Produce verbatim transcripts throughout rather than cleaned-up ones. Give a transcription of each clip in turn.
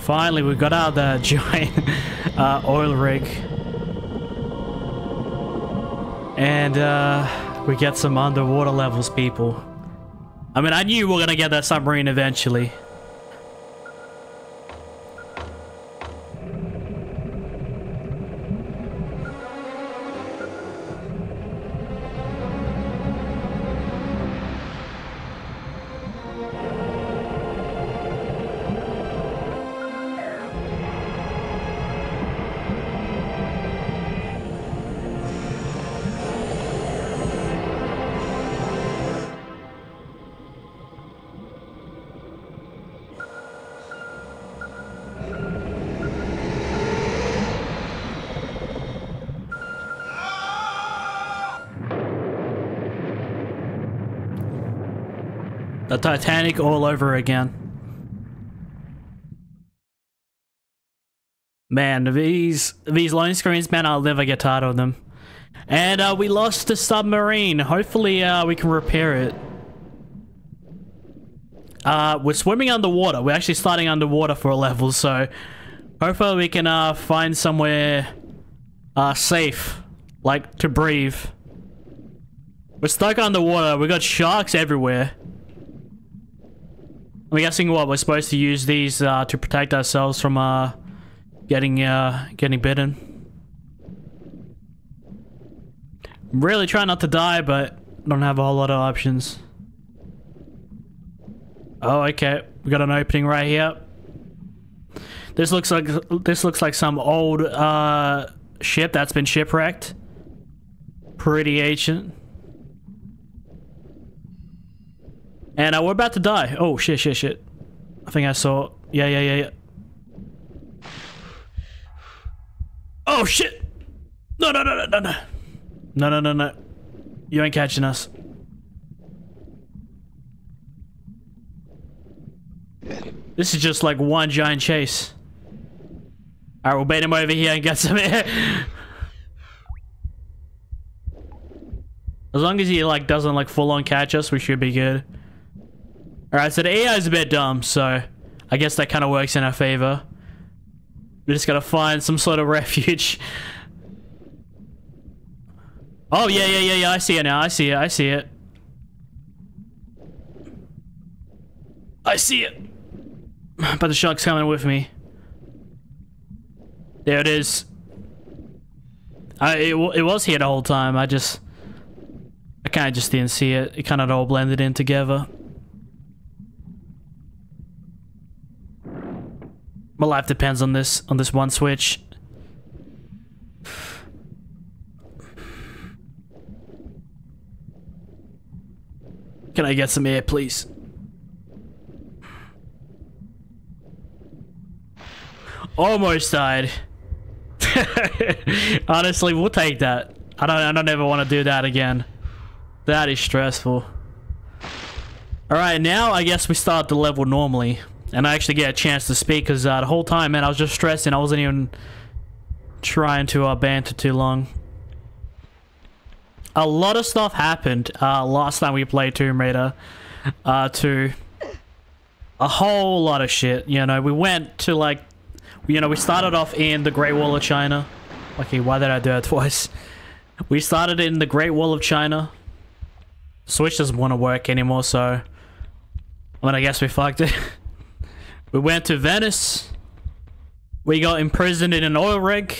Finally, we got out the giant uh, oil rig. And uh, we get some underwater levels, people. I mean, I knew we were gonna get that submarine eventually. The Titanic all over again. Man, these these loan screens, man, I'll never get tired of them. And uh, we lost the submarine. Hopefully uh, we can repair it. Uh, we're swimming underwater. We're actually starting underwater for a level, so hopefully we can uh, find somewhere uh, safe, like to breathe. We're stuck underwater. We got sharks everywhere. I'm guessing what we're supposed to use these uh, to protect ourselves from uh, getting uh, getting bitten. I'm really trying not to die, but don't have a whole lot of options. Oh, okay, we got an opening right here. This looks like this looks like some old uh, ship that's been shipwrecked. Pretty ancient. And uh, we're about to die. Oh, shit, shit, shit. I think I saw... Yeah, yeah, yeah, yeah. Oh, shit! No, no, no, no, no, no. No, no, no, no. You ain't catching us. This is just like one giant chase. Alright, we'll bait him over here and get some air. As long as he, like, doesn't, like, full-on catch us, we should be good. Alright, so the A I is a bit dumb, so I guess that kind of works in our favor. We just gotta find some sort of refuge. Oh, yeah, yeah, yeah, yeah, I see it now, I see it, I see it. I see it! But the shark's coming with me. There it is. I, it, it was here the whole time, I just... I kinda just didn't see it, it kinda all blended in together. My life depends on this, on this one switch. Can I get some air, please? Almost died. Honestly, we'll take that. I don't, I don't ever want to do that again. That is stressful. Alright, now I guess we start the level normally. And I actually get a chance to speak, because uh, the whole time, man, I was just stressing. I wasn't even trying to uh, banter too long. A lot of stuff happened uh, last time we played Tomb Raider uh, two. A whole lot of shit, you know. We went to, like, you know, we started off in the Great Wall of China. Okay, why did I do that twice? We started in the Great Wall of China. Switch doesn't want to work anymore, so... I mean, I guess we fucked it. We went to Venice, we got imprisoned in an oil rig,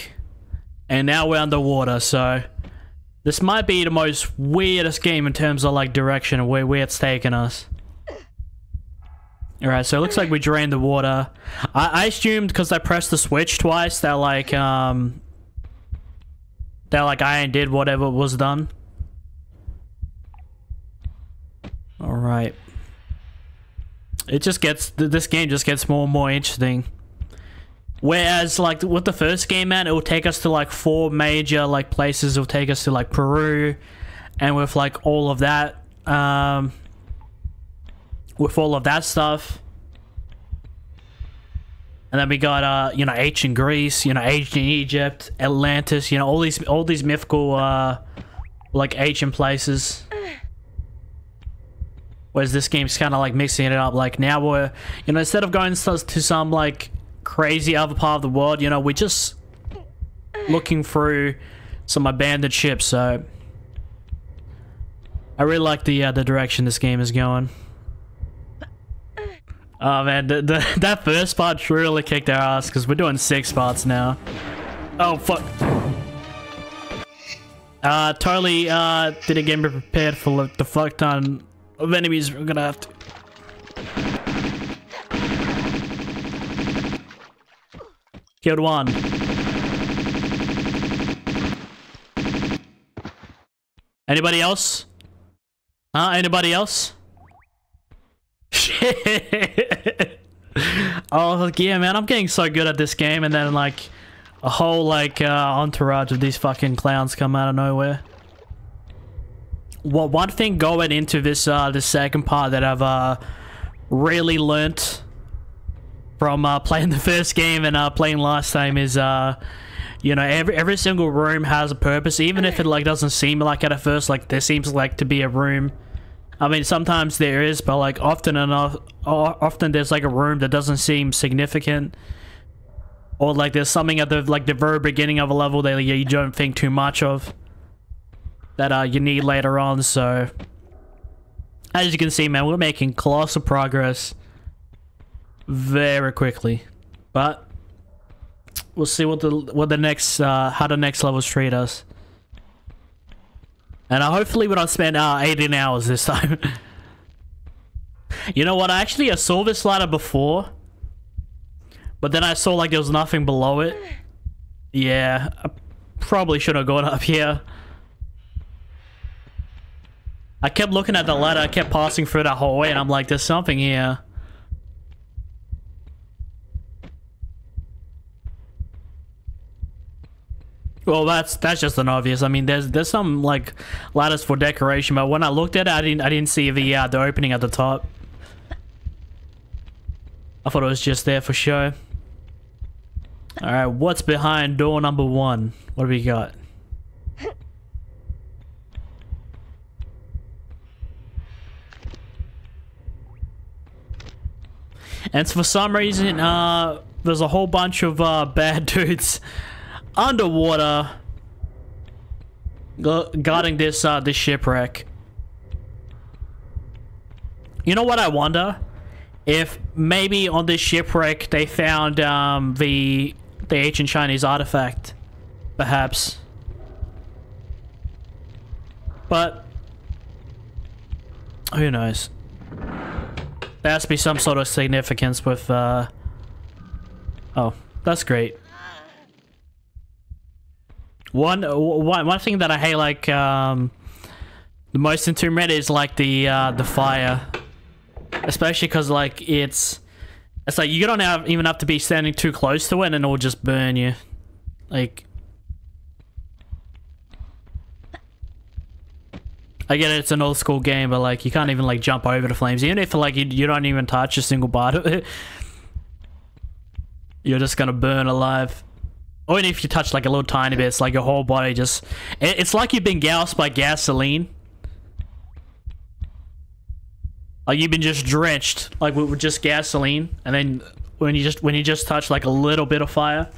and now we're underwater, so... This might be the most weirdest game in terms of, like, direction, where, where it's taken us. Alright, so it looks like we drained the water. I, I assumed, because I pressed the switch twice, that, like, um... That, like, I did whatever was done. Alright. It just gets, this game just gets more and more interesting. Whereas, like, with the first game, man, it will take us to, like, four major, like, places. It will take us to, like, Peru. And with, like, all of that, um... with all of that stuff. And then we got, uh, you know, ancient Greece, you know, ancient Egypt, Atlantis, you know, all these, all these mythical, uh, like, ancient places. Whereas this game's kind of like mixing it up, like now we're, you know, instead of going to some like crazy other part of the world. You know, we're just looking through some abandoned ships, so I really like the uh, the direction this game is going. Oh man, the, the, that first part really kicked our ass because we're doing six parts now. Oh fuck! Uh, totally uh, didn't get me prepared for like, the fuck ton of enemies we're gonna have to. Killed one. Anybody else? Huh? Anybody else? Shit. Oh yeah, man, I'm getting so good at this game, and then like a whole like uh, entourage of these fucking clowns come out of nowhere. Well, one thing going into this uh, the second part that I've uh, really learnt from uh, playing the first game and uh, playing last time is uh, you know, every every single room has a purpose, even if it like doesn't seem like it at first. Like there seems like to be a room. I mean, sometimes there is, but like often enough, often there's like a room that doesn't seem significant, or like there's something at the like the very beginning of a level that you don't think too much of that uh you need later on. So as you can see, man, we're making colossal progress very quickly, but we'll see what the what the next uh, how the next levels treat us. And uh, hopefully we don't spend uh, eighteen hours this time. You know what? I actually I saw this ladder before, but then I saw like there was nothing below it. Yeah, I probably should have gone up here. I kept looking at the ladder. I kept passing through that hallway, and I'm like, "There's something here." Well, that's that's just an obvious. I mean, there's there's some like ladders for decoration, but when I looked at it, I didn't I didn't see the uh, the opening at the top. I thought it was just there for show. All right, what's behind door number one? What have we got? And for some reason, uh, there's a whole bunch of uh, bad dudes underwater guarding this uh this shipwreck. You know what, I wonder if maybe on this shipwreck they found um the the ancient Chinese artifact perhaps, but who knows. There has to be some sort of significance with uh oh, that's great. One, one one thing that I hate like um, the most in Tomb Raider is like the uh, the fire, especially because like it's it's like you don't have, even have to be standing too close to it and it will just burn you. Like I get it, it's an old school game, but like you can't even like jump over the flames, even if like you, you don't even touch a single part of it. You're just gonna burn alive. Or even if you touch like a little tiny bit, it's like your whole body just... It, it's like you've been doused by gasoline. Like you've been just drenched, like with, with just gasoline, and then when you just when you just touch like a little bit of fire,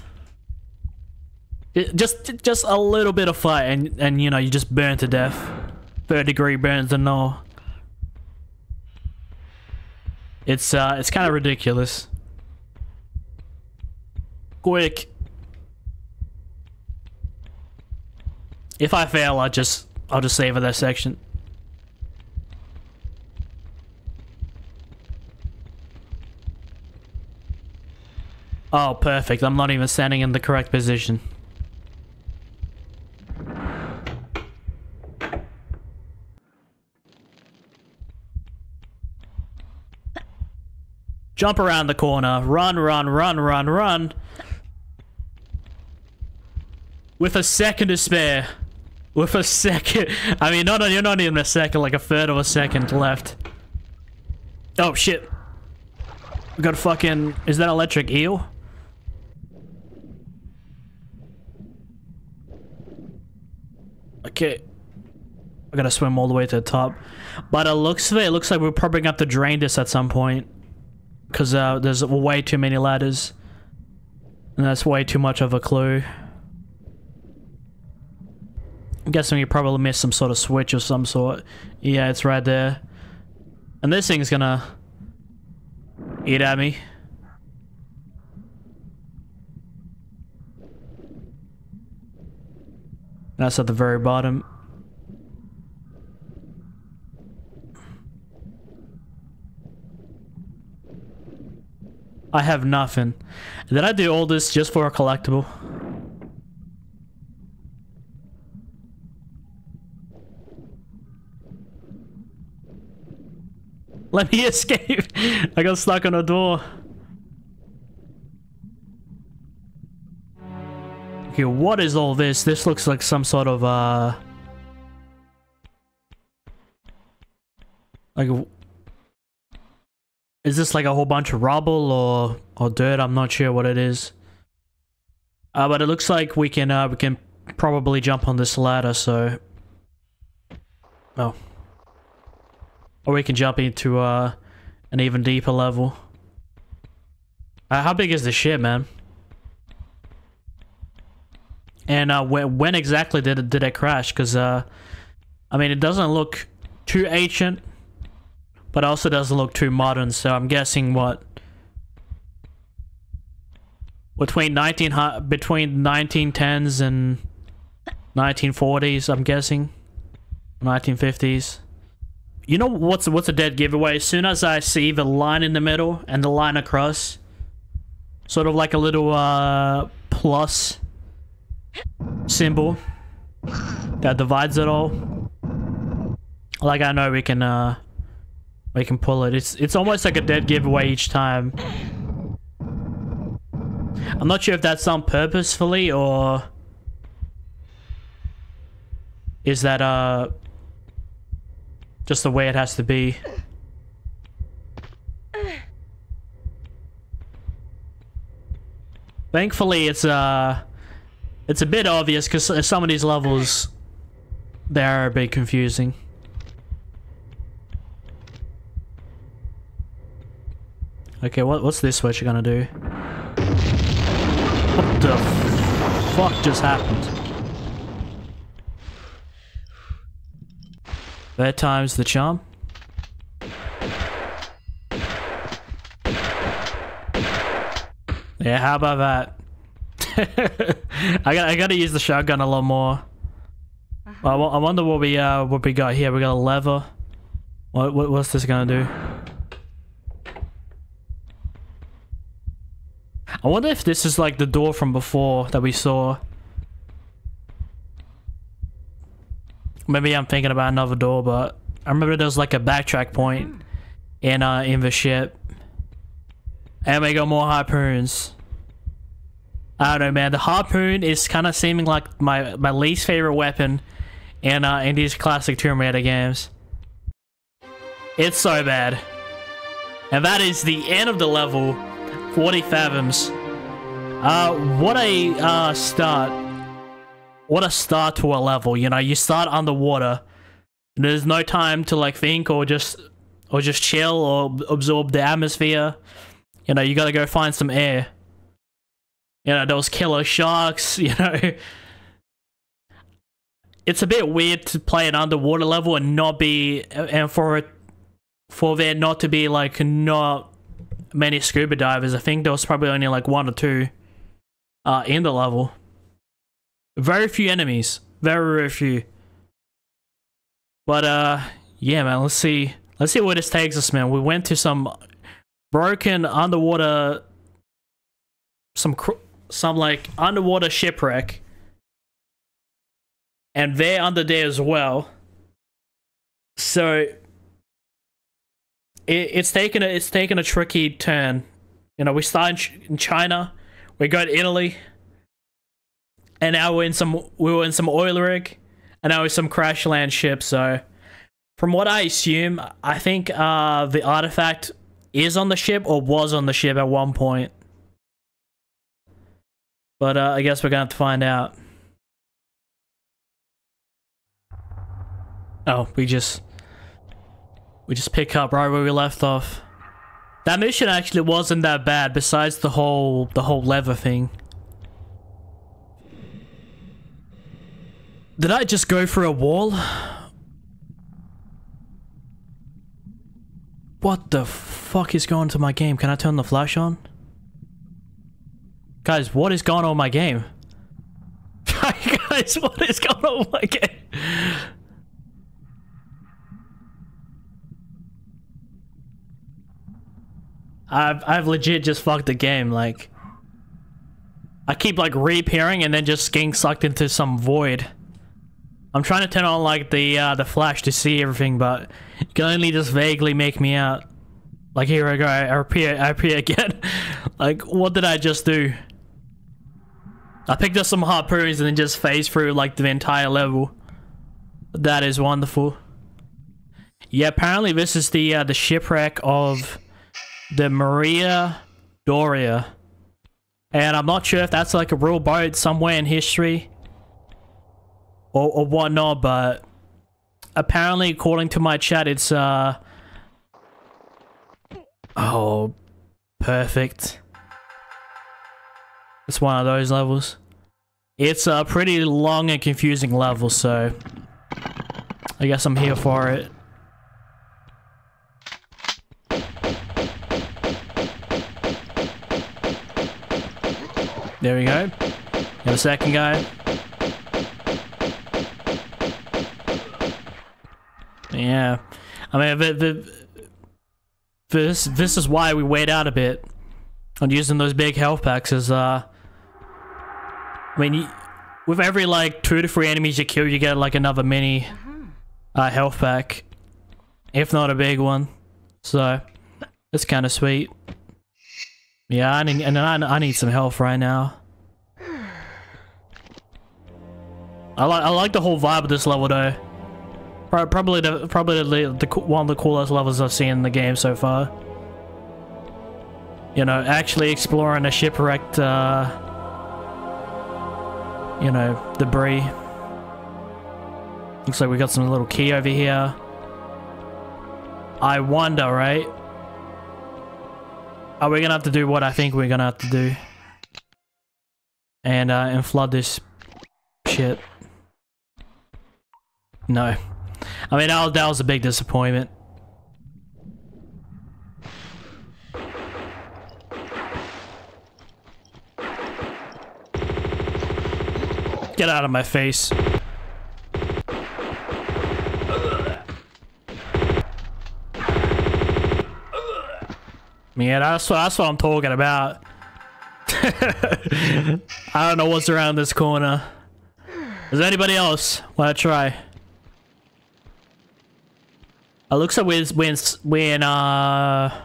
it, just just a little bit of fire, and and you know you just burn to death, third degree burns and all. It's uh, it's kind of ridiculous. Quick. If I fail, I just I'll just save that section. Oh, perfect! I'm not even standing in the correct position. Jump around the corner, run, run, run, run, run, with a second to spare. With a second, I mean, not you're not even a second, like a third of a second left. Oh shit! We got a fucking. Is that electric eel? Okay, I gotta swim all the way to the top, but it looks it looks like we're probably gonna have to drain this at some point, because uh, there's way too many ladders. And that's way too much of a clue. I'm guessing you probably missed some sort of switch of some sort. Yeah, it's right there. And this thing's gonna eat at me. That's at the very bottom. I have nothing. Did I do all this just for a collectible? Let me escape! I got stuck on a door. Okay, what is all this? This looks like some sort of, uh... like... Is this like a whole bunch of rubble or, or dirt? I'm not sure what it is. Uh, but it looks like we can, uh, we can probably jump on this ladder, so... Oh. Or we can jump into uh, an even deeper level. Uh, how big is this ship, man? And uh, when, when exactly did it, did it crash? Because, uh, I mean, it doesn't look too ancient, but also doesn't look too modern. So I'm guessing what? Between nineteen between nineteen tens and nineteen forties, I'm guessing. nineteen fifties. You know what's what's a dead giveaway? As soon as I see the line in the middle and the line across, sort of like a little uh, plus symbol that divides it all. Like I know we can uh, we can pull it. It's it's almost like a dead giveaway each time. I'm not sure if that's done purposefully or is that uh. just the way it has to be. Thankfully, it's uh, it's a bit obvious because some of these levels, they are a bit confusing. Okay, what what's this switch gonna do? What the fuck just happened? That time's the charm. Yeah, how about that? I got I gotta use the shotgun a lot more. I, I wonder what we uh what we got here. We got a lever. What, what what's this gonna do? I wonder if this is like the door from before that we saw. Maybe I'm thinking about another door, but I remember there was like a backtrack point in uh in the ship. And we got more harpoons. I don't know, man. The harpoon is kind of seeming like my my least favorite weapon in uh in these classic Tomb Raider games. It's so bad. And that is the end of the level, forty fathoms. Uh, what a uh start. What a start to a level, you know, you start underwater. There's no time to like think or just or just chill or absorb the atmosphere. You know, you gotta go find some air. You know, those killer sharks, you know. It's a bit weird to play an underwater level and not be and for it for there not to be like not many scuba divers. I think there was probably only like one or two uh in the level. Very few enemies, very, very few. But uh, yeah, man. Let's see, let's see where this takes us, man. We went to some broken underwater, some cr some like underwater shipwreck, and they're under there as well. So it, it's taken a, it's taken a tricky turn. You know, we started in China, we go to Italy. And now we're in some, we were in some oil rig, and now we're some crash land ship. So, from what I assume, I think uh, the artifact is on the ship or was on the ship at one point. But uh, I guess we're gonna have to find out. Oh, we just we just pick up right where we left off. That mission actually wasn't that bad, besides the whole the whole lever thing. Did I just go for a wall? What the fuck is going on to my game? Can I turn the flash on? Guys, what is going on with my game? Guys, what is going on with my game? I've, I've legit just fucked the game, like... I keep like reappearing and then just getting sucked into some void. I'm trying to turn on like the uh, the flash to see everything, but it can only just vaguely make me out. Like here I go, I appear, I appear again. Like what did I just do? I picked up some harpoons and then just phased through like the entire level. That is wonderful. Yeah, apparently this is the uh, the shipwreck of the Maria Doria. And I'm not sure if that's like a real boat somewhere in history or, or whatnot, but apparently according to my chat, it's uh... oh, perfect. It's one of those levels. It's a pretty long and confusing level, so I guess I'm here for it. There we go. And the second guy. Yeah. I mean, the, the, this this is why we wait out a bit on using those big health packs. Is uh, I mean, you, with every like two to three enemies you kill, you get like another mini uh, health pack, if not a big one. So it's kind of sweet. Yeah, I need, and I, I need some health right now. I like I like the whole vibe of this level though. Probably the probably the, the one of the coolest levels I've seen in the game so far. You know, actually exploring a shipwrecked, uh, you know, debris. Looks like we got some little key over here. I wonder, right? Are we gonna have to do what I think we're gonna have to do? And, uh, and flood this shit. No. I mean, that was, that was a big disappointment. Get out of my face. Yeah, that's what, that's what I'm talking about. I don't know what's around this corner. Is there anybody else? Want to try? It looks like we're, we're, we're in, uh...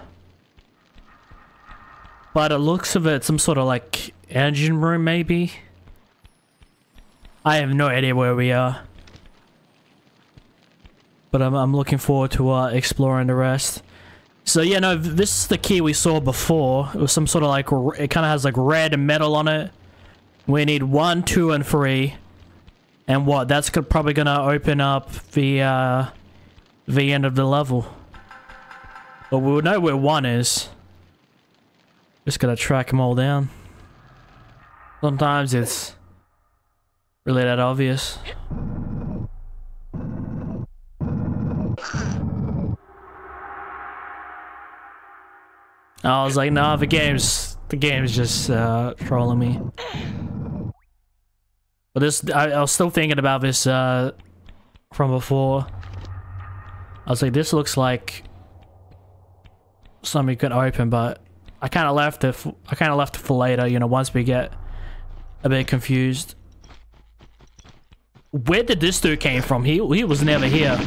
by the looks of it, some sort of, like, engine room, maybe? I have no idea where we are. But I'm, I'm looking forward to, uh, exploring the rest. So yeah, no, this is the key we saw before. It was some sort of like, it kind of has like red and metal on it. We need one, two, and three. And what? That's probably gonna open up the, uh, the end of the level. But we'll know where one is. Just gotta track them all down. Sometimes it's really that obvious. I was like, nah, the game's the game's just uh, trolling me. But this, I, I was still thinking about this uh, from before. I was like, this looks like something could open, but I kind of left it. For, I kind of left it for later, you know. Once we get a bit confused, where did this dude came from? He he was never here.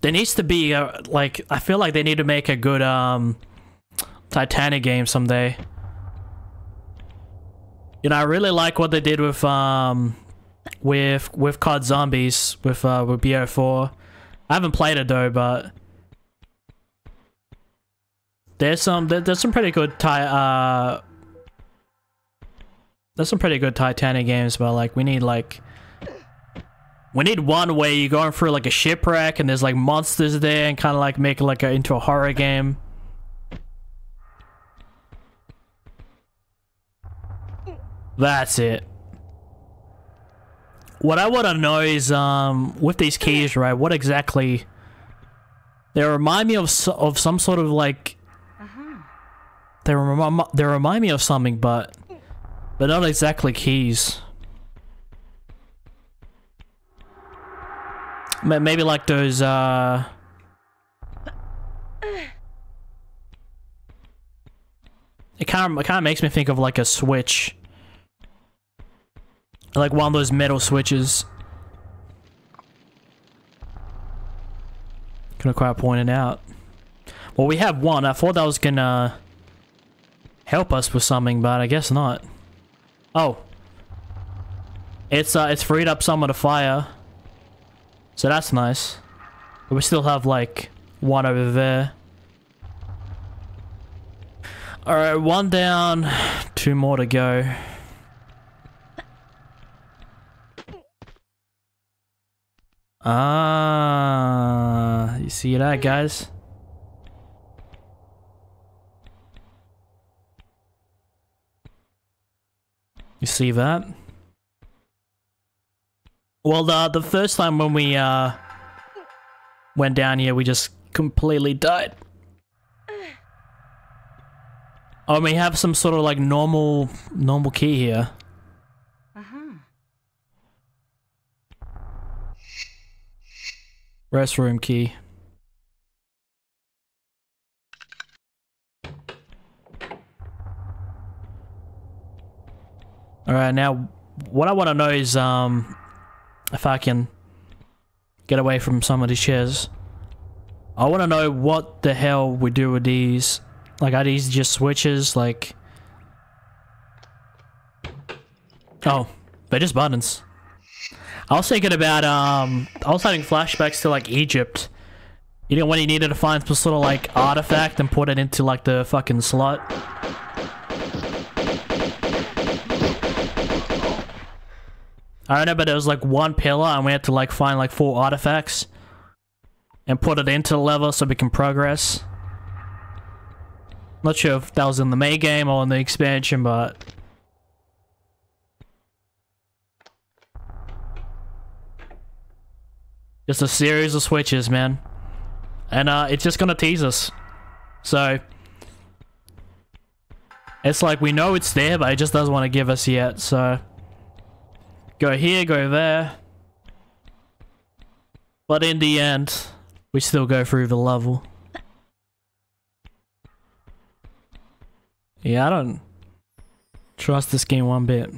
There needs to be a, like, I feel like they need to make a good um Titanic game someday. You know, I really like what they did with um with with Cod Zombies with uh with B O four. I haven't played it though, but there's some there, there's some pretty good ti uh there's some pretty good Titanic games, but like we need like We need one way you're going for like a shipwreck and there's like monsters there and kind of like make it like a, into a horror game. That's it. What I want to know is, um, with these keys, right, what exactly... They remind me of of some sort of like... Uh-huh. They rem they remind me of something, but they're not exactly keys. Maybe like those, uh... It kind of, it kind of makes me think of like a switch. Like one of those metal switches. Couldn't quite point it out. Well, we have one. I thought that was gonna help us with something, but I guess not. Oh. It's, uh, it's freed up some of the fire. So that's nice. But we still have, like, one over there. Alright, one down. Two more to go. Ah, you see that, guys? You see that? Well, the, the first time when we uh, went down here, we just completely died. Oh, and we have some sort of like normal, normal key here. Restroom key. Alright, now what I want to know is um, if I can get away from some of these chairs. I want to know what the hell we do with these. Like, are these just switches? Like, oh, they're just buttons. I was thinking about, um, I was having flashbacks to, like, Egypt. You know, when he needed to find some sort of, like, artifact and put it into, like, the fucking slot. I don't know, but there was, like, one pillar and we had to, like, find, like, four artifacts. And put it into the level so we can progress. Not sure if that was in the main game or in the expansion, but... Just a series of switches, man. And, uh, it's just gonna tease us. So... It's like, we know it's there, but it just doesn't want to give us yet, so... Go here, go there. But in the end, we still go through the level. Yeah, I don't... trust this game one bit.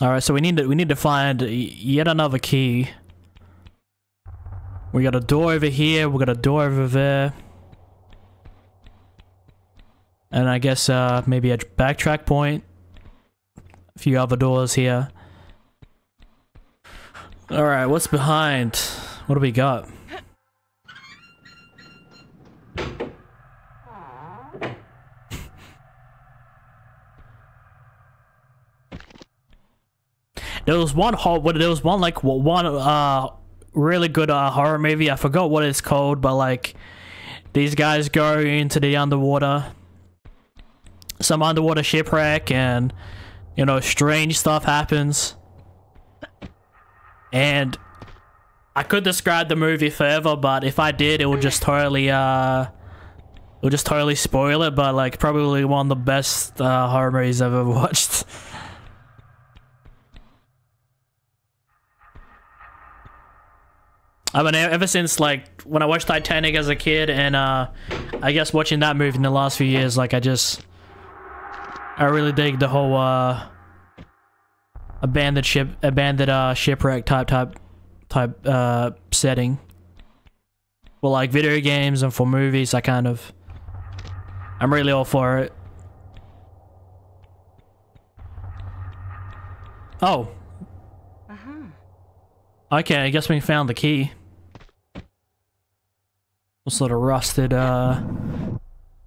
All right, so we need to we need to find yet another key. We got a door over here. We got a door over there, and I guess uh, maybe a backtrack point. A few other doors here. All right, what's behind? What do we got? There was one horror, there was one like one uh really good uh, horror movie. I forgot what it's called, but like these guys go into the underwater, some underwater shipwreck, and you know strange stuff happens. And I could describe the movie forever, but if I did, it would just totally uh, it would just totally spoil it. But like probably one of the best uh, horror movies I've ever watched. I mean, ever since, like, when I watched Titanic as a kid, and, uh, I guess watching that movie in the last few years, like, I just... I really dig the whole, uh... Abandoned ship... Abandoned, uh, shipwreck type, type... Type, uh, setting. For, like, video games and for movies, I kind of... I'm really all for it. Oh. Okay, I guess we found the key. What sort of rusted, uh...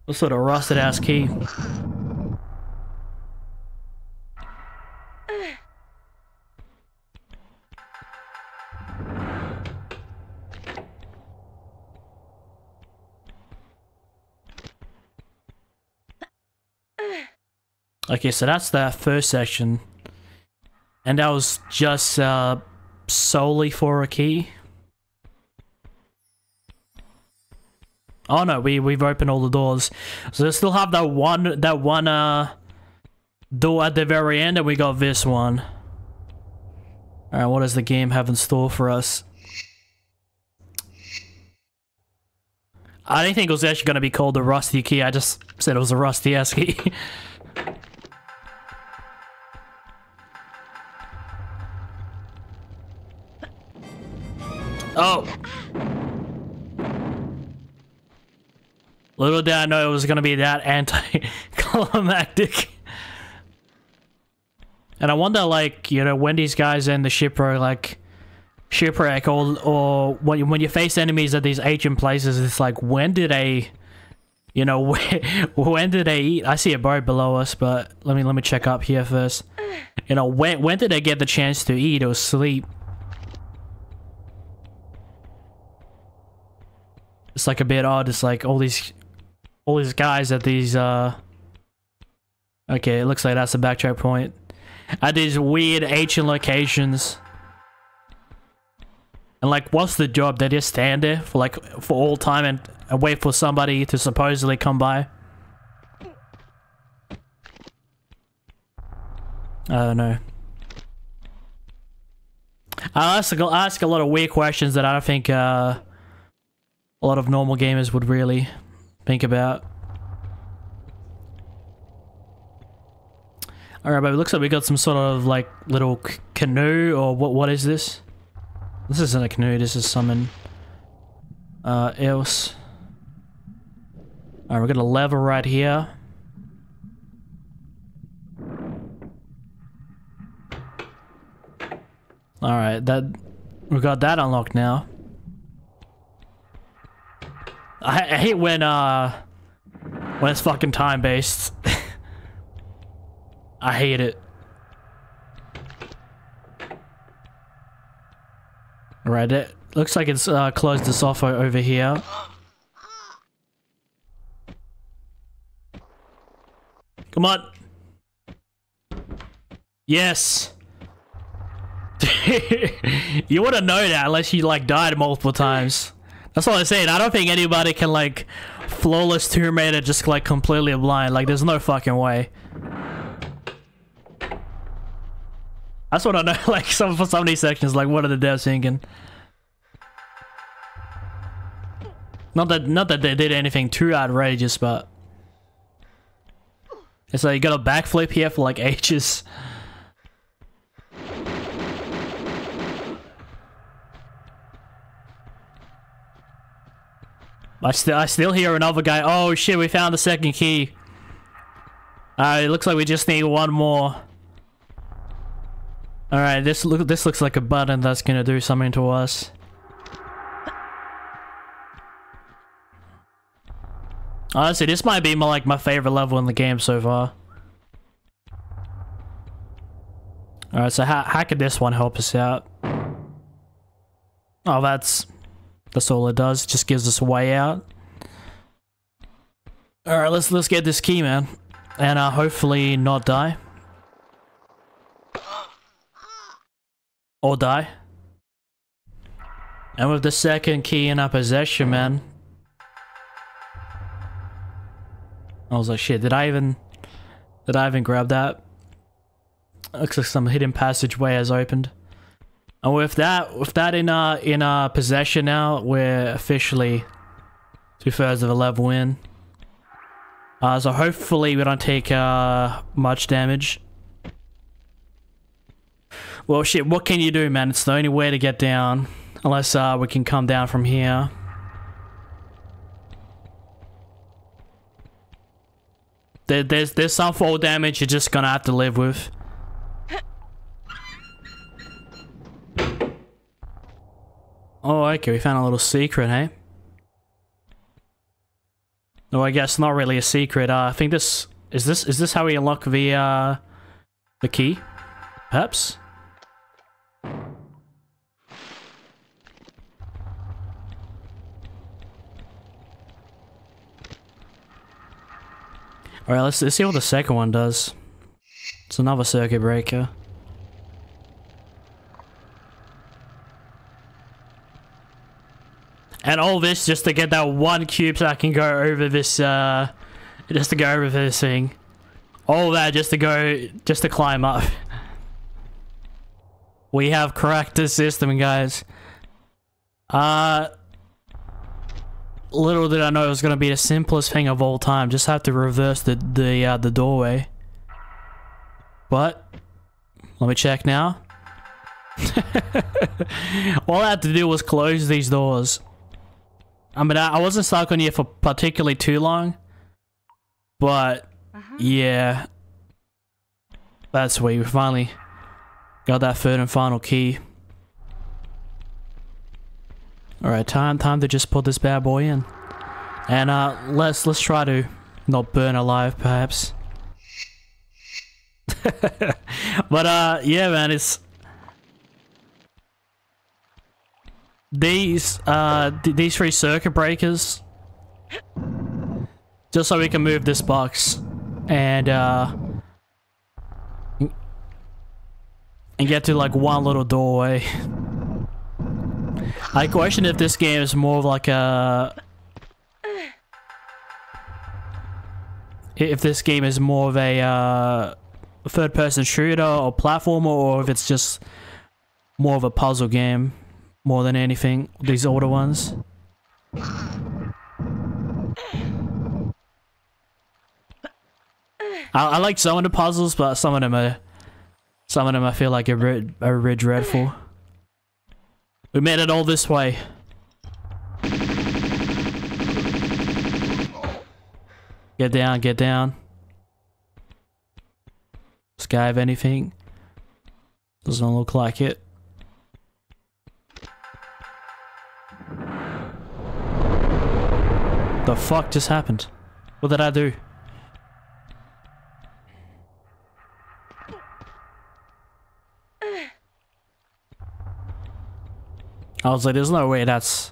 What sort of rusted-ass key? Okay, so that's that first section. And that was just uh, solely for a key. Oh no, we, we've opened all the doors. So they still have that one, that one uh, door at the very end, and we got this one. Alright, what does the game have in store for us? I didn't think it was actually going to be called the rusty key, I just said it was a rusty-ass key. Oh! Little did I know it was going to be that anti-climactic. And I wonder, like, you know, when these guys in the shipwreck, like, shipwreck, or, or when you, when you face enemies at these ancient places, it's like, when did they, you know, when, when did they eat? I see a boat below us, but let me, let me check up here first. You know, when, when did they get the chance to eat or sleep? It's like a bit odd, it's like all these, all these guys at these, uh, okay, it looks like that's the backtrack point. At these weird ancient locations. And like, what's the job? They just stand there for like, for all time and, and wait for somebody to supposedly come by? I don't know. I'll ask, I'll ask a lot of weird questions that I don't think uh, a lot of normal gamers would really think about. Alright, but it looks like we got some sort of like little c canoe or what? What is this? This isn't a canoe, this is something uh, else. Alright, we got a lever right here. Alright, that we got that unlocked now. I, I hate when uh when it's fucking time based. I hate it. Alright, it looks like it's uh, closed this off over here. Come on! Yes! You wouldn't know that unless you like died multiple times. That's what I'm saying, I don't think anybody can like flawless Tomb Raider just like completely blind, like there's no fucking way. That's what I know, like, some, for some of these sections, like, what are the devs thinking? Not that, not that they did anything too outrageous, but... It's like, you got a backflip here for, like, ages. I still, I still hear another guy, oh shit, we found the second key. Alright, it looks like we just need one more. All right, this look. This looks like a button that's gonna do something to us. Honestly, this might be my like my favorite level in the game so far. All right, so how how could this one help us out? Oh, that's that's all it does. It just gives us a way out. All right, let's let's get this key, man, and uh, hopefully not die. Or die. And with the second key in our possession, man. I was like, shit, did I even... Did I even grab that? Looks like some hidden passageway has opened. And with that, with that in our, in our possession now, we're officially two-thirds of a level in. Uh, so hopefully we don't take uh, much damage. Well, shit, what can you do, man? It's the only way to get down. Unless, uh, we can come down from here. There, there's, there's some fall damage you're just gonna have to live with. Oh, okay, we found a little secret, hey? No, I guess not really a secret. Uh, I think this... Is this, is this how we unlock the, uh... the key? Perhaps? Alright, let's, let's see what the second one does. It's another circuit breaker. And all this just to get that one cube so I can go over this, uh, just to go over this thing. All that just to go, just to climb up. We have cracked this system, guys. Uh, little did I know it was going to be the simplest thing of all time. Just have to reverse the, the, uh, the doorway. But, let me check now. All I had to do was close these doors. I mean, I wasn't stuck on here for particularly too long, but uh-huh. yeah, that's where we finally got that third and final key. All right, time, time to just put this bad boy in, and uh, let's let's try to not burn alive, perhaps. But uh, yeah, man, it's. These, uh, these three circuit breakers. Just so we can move this box. And, uh... and get to, like, one little doorway. I question if this game is more of like a... If this game is more of a, uh... third-person shooter or platformer, or if it's just... more of a puzzle game. More than anything, these older ones. I, I like some of the puzzles, but some of them are, some of them I feel like are red, are red dreadful. We made it all this way. Get down, get down. Does this guy have anything? Doesn't look like it. The fuck just happened? What did I do? I was like, there's no way that's...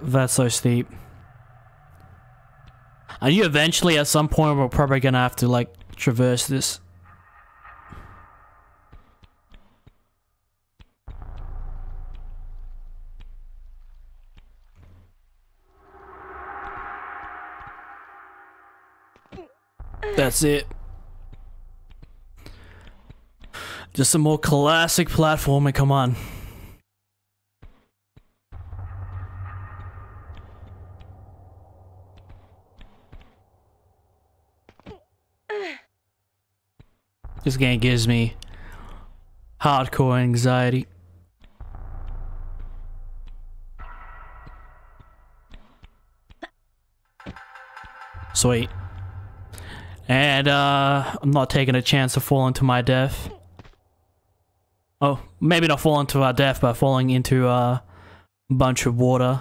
that's so steep. And you eventually, at some point, we're probably gonna have to, like, traverse this. That's it. Just some more classic platforming, come on. This game gives me hardcore anxiety. Sweet. And, uh, I'm not taking a chance of falling to my death. Oh, maybe not falling to our death, but falling into, uh, a bunch of water.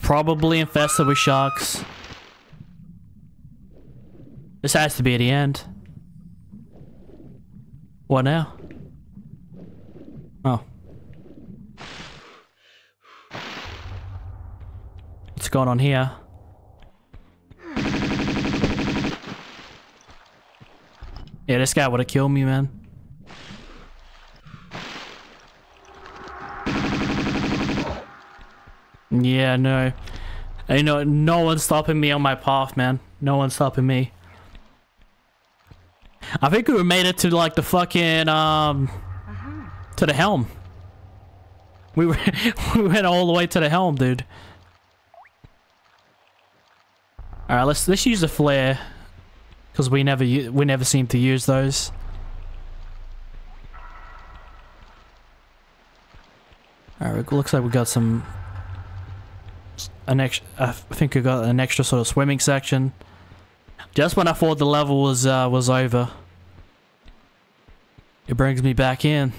Probably infested with sharks. This has to be the end. What now? Oh. What's going on here? Yeah, this guy would have killed me, man. Yeah, no. You know, no one's stopping me on my path, man. No one's stopping me. I think we made it to, like, the fucking, um... Uh-huh. To the helm. We, were we went all the way to the helm, dude. Alright, let's, let's use the flare. Because we never we never seem to use those. Alright, looks like we got some... An extra, I think we got an extra sort of swimming section. Just when I thought the level was, uh, was over. It brings me back in.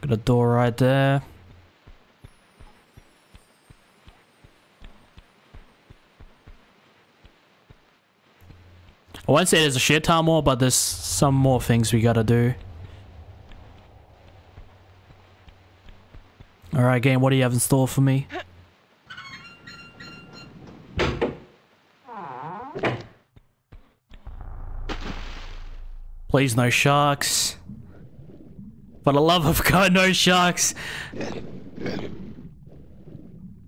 Got a door right there. I won't say there's a shit ton more, but there's some more things we gotta do. Alright, game, what do you have in store for me? Please, no sharks. For the love of God, no sharks.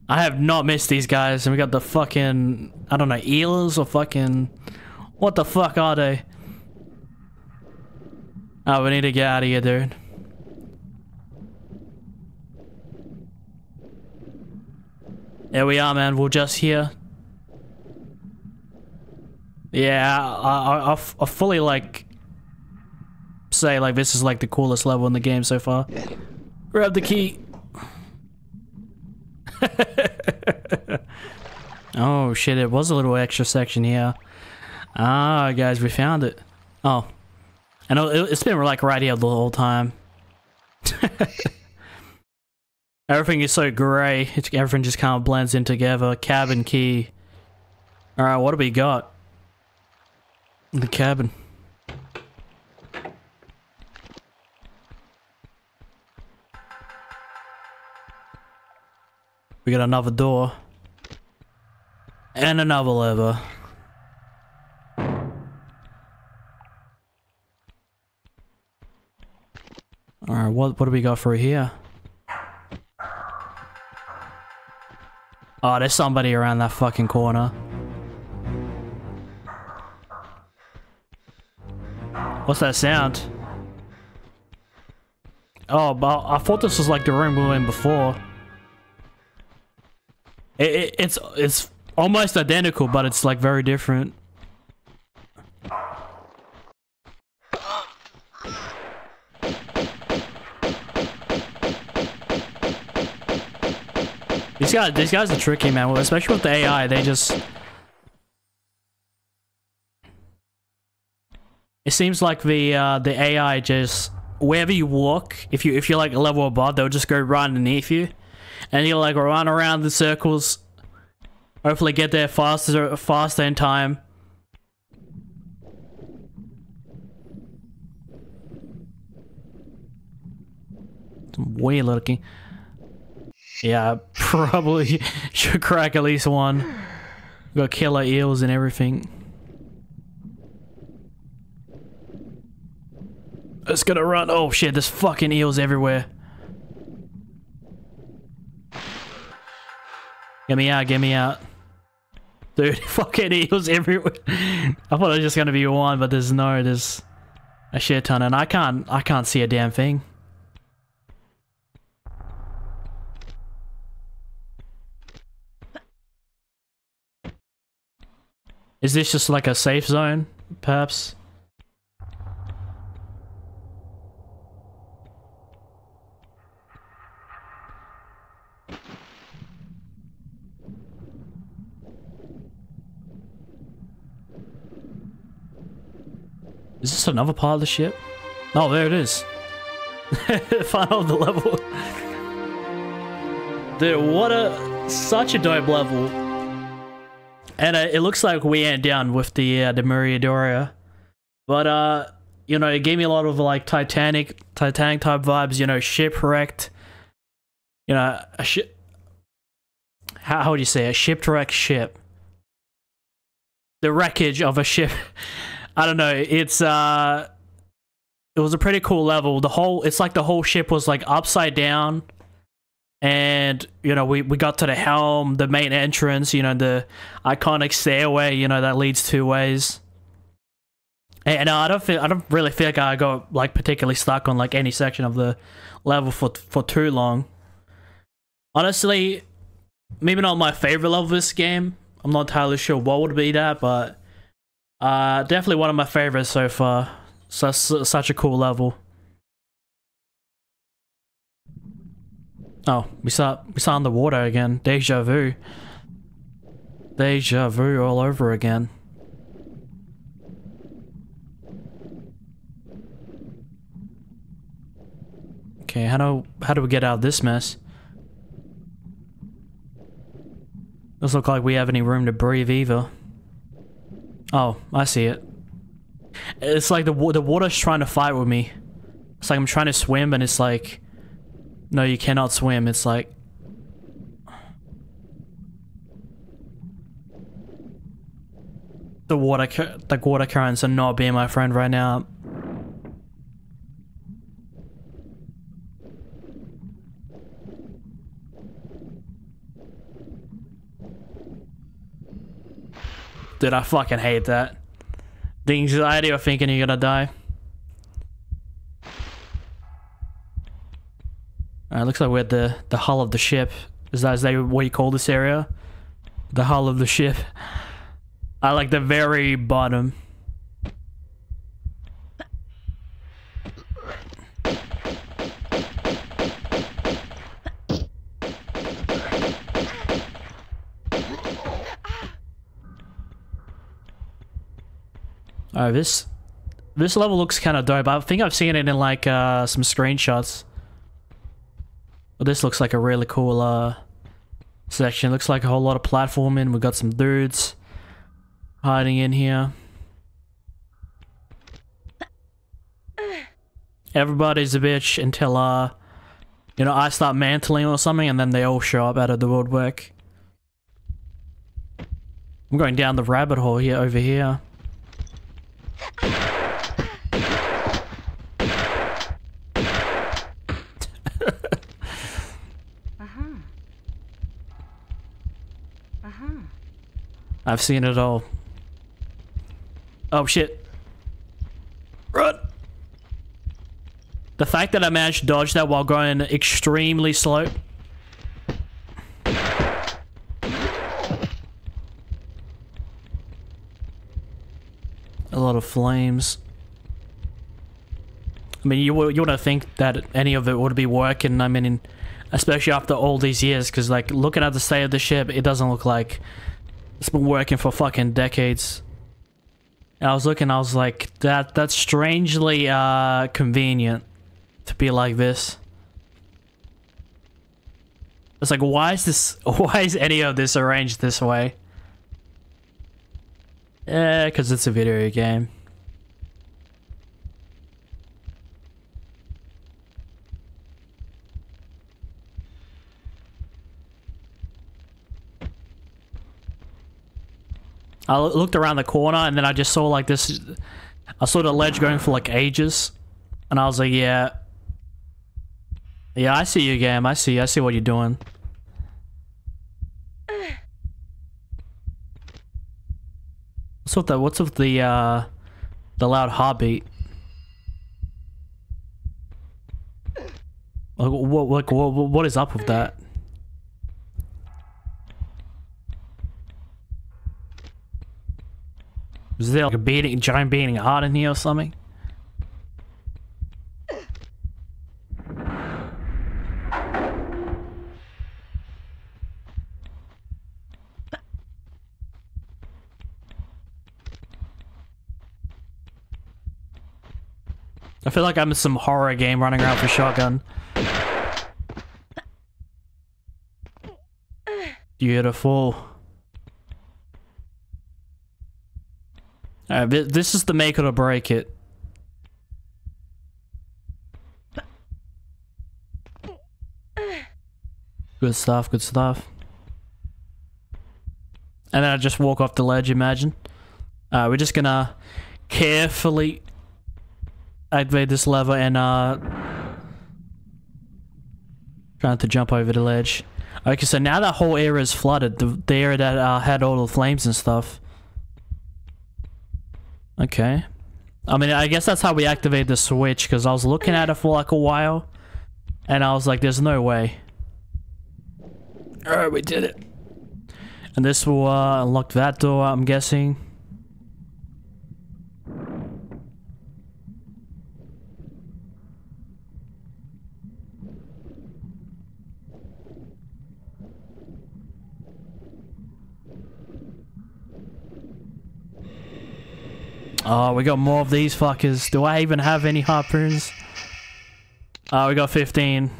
I have not missed these guys. And we got the fucking, I don't know, eelas or fucking... What the fuck are they? Oh, we need to get out of here, dude. There we are, man. We're just here. Yeah, I, I, I, I fully, like, say, like, this is, like, the coolest level in the game so far. Grab the key. Oh, shit, it was a little extra section here. Ah, guys, we found it. Oh. And it's been, like, right here the whole time. Everything is so grey. Everything just kind of blends in together. Cabin key. Alright, what do we got? The cabin. We got another door. And another lever. Alright, what, what do we got for here? Oh, there's somebody around that fucking corner. What's that sound? Oh, but I thought this was like the room we were in before. It, it, it's it's almost identical, but it's like very different. These guys, these guys are tricky, man. Well, especially with the A I, they just... It seems like the uh, the A I just wherever you walk, if you if you're like a level above, they'll just go right underneath you, and you'll like run around the circles. Hopefully, get there faster faster in time. It's weird looking. Yeah, I probably should crack at least one. Got killer eels and everything. It's gonna run. Oh shit, there's fucking eels everywhere. Get me out, get me out. Dude, fucking eels everywhere. I thought it was just gonna be one, but there's no, there's a shit ton, and I can't, I can't see a damn thing. Is this just like a safe zone, perhaps? Is this another part of the ship? Oh, there it is. Final of the level. Dude, what a... Such a dope level. And uh, it looks like we ain't down with the, uh, the Maria Doria. But, uh, you know, it gave me a lot of, like, Titanic, Titanic type vibes, you know, shipwrecked. You know, a ship... How, how would you say? A shipwrecked ship. The wreckage of a ship. I don't know, it's, uh, it was a pretty cool level. The whole, it's like the whole ship was like upside down, and, you know, we, we got to the helm, the main entrance, you know, the iconic stairway, you know, that leads two ways. And uh, I don't feel, I don't really feel like I got like particularly stuck on like any section of the level for, for too long. Honestly, maybe not my favorite level of this game. I'm not entirely sure what would be that, but... Uh, definitely one of my favorites so far. So, so, such a cool level. Oh, we saw we saw in the water again. Deja vu. Deja vu all over again. Okay, how do how do we get out of this mess? Doesn't look like we have any room to breathe either. Oh, I see it. It's like the wa the water's trying to fight with me. It's like I'm trying to swim, and it's like, no, you cannot swim. It's like, the water, the water currents are not being my friend right now. dude, I fucking hate that. The anxiety of thinking you're gonna die. Alright, looks like we're at the, the hull of the ship. Is that, is that what you call this area? The hull of the ship. I like the very bottom. Alright, this this level looks kind of dope. I think I've seen it in like uh, some screenshots. But this looks like a really cool uh, section. Looks like a whole lot of platforming. We got some dudes hiding in here. Everybody's a bitch until uh, you know, I start mantling or something, and then they all show up out of the woodwork. I'm going down the rabbit hole here over here. I've seen it all. Oh shit. Run! The fact that I managed to dodge that while going extremely slow. A lot of flames. I mean, you, you wouldn't think that any of it would be working. I mean, especially after all these years, because like, looking at the state of the ship, it doesn't look like it's been working for fucking decades. And I was looking, I was like, that that's strangely uh, convenient to be like this. It's like, why is this, why is any of this arranged this way? Yeah, because it's a video game. I looked around the corner and then I just saw like this, I saw the ledge going for like ages, and I was like, yeah. Yeah, I see you, game. I see, I see what you're doing. What's with the, what's with the, uh, the loud heartbeat? Like, what, like, what, what is up with that? Is there like a beating, giant beating heart in here or something? I feel like I'm in some horror game running around with a shotgun. Beautiful. Alright, this is the make it or break it. Good stuff, good stuff. And then I just walk off the ledge, imagine. Uh, we're just gonna carefully activate this lever and uh... try not to jump over the ledge. Okay, so now that whole area is flooded. The, the area that uh, had all the flames and stuff. Okay. I mean, I guess that's how we activate the switch, because I was looking at it for like a while, and I was like, there's no way. Alright, we did it. And this will uh, unlock that door, I'm guessing. Oh, we got more of these fuckers. Do I even have any harpoons? Oh, we got fifteen.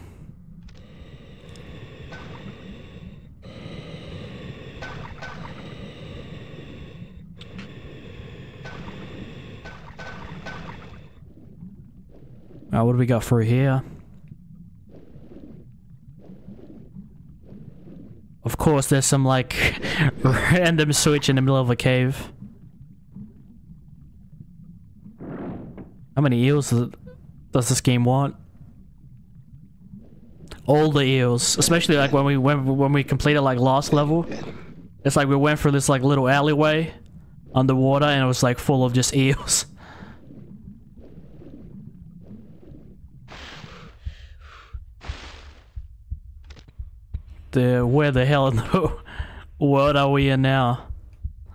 Oh, what do we got through here? Of course, there's some, like, random switch in the middle of a cave. How many eels does this game want? All the eels, especially like when we when, when we completed like last level. It's like we went through this like little alleyway, underwater and it was like full of just eels. The, where the hell in the world are we in now?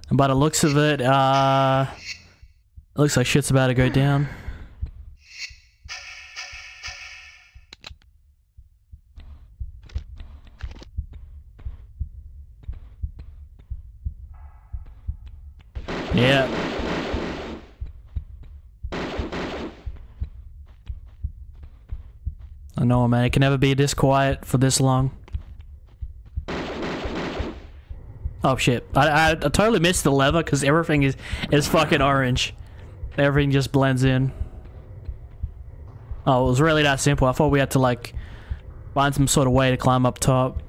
And by the looks of it, uh, looks like shit's about to go down. Yeah. I know, man. It can never be this quiet for this long. Oh shit! I I, I totally missed the lever because everything is is fucking orange. Everything just blends in. Oh, it was really that simple. I thought we had to like find some sort of way to climb up top.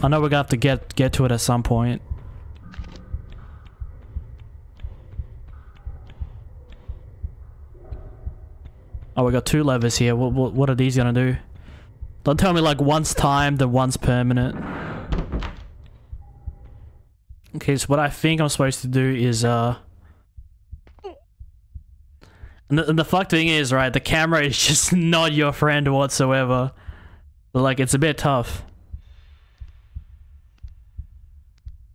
I know we're gonna have to get get to it at some point. Oh, we got two levers here. What, what what are these gonna do? Don't tell me like one's timed and one's permanent. Okay, so what I think I'm supposed to do is, uh... And the, and the fucked thing is, right, the camera is just not your friend whatsoever. But, like, it's a bit tough.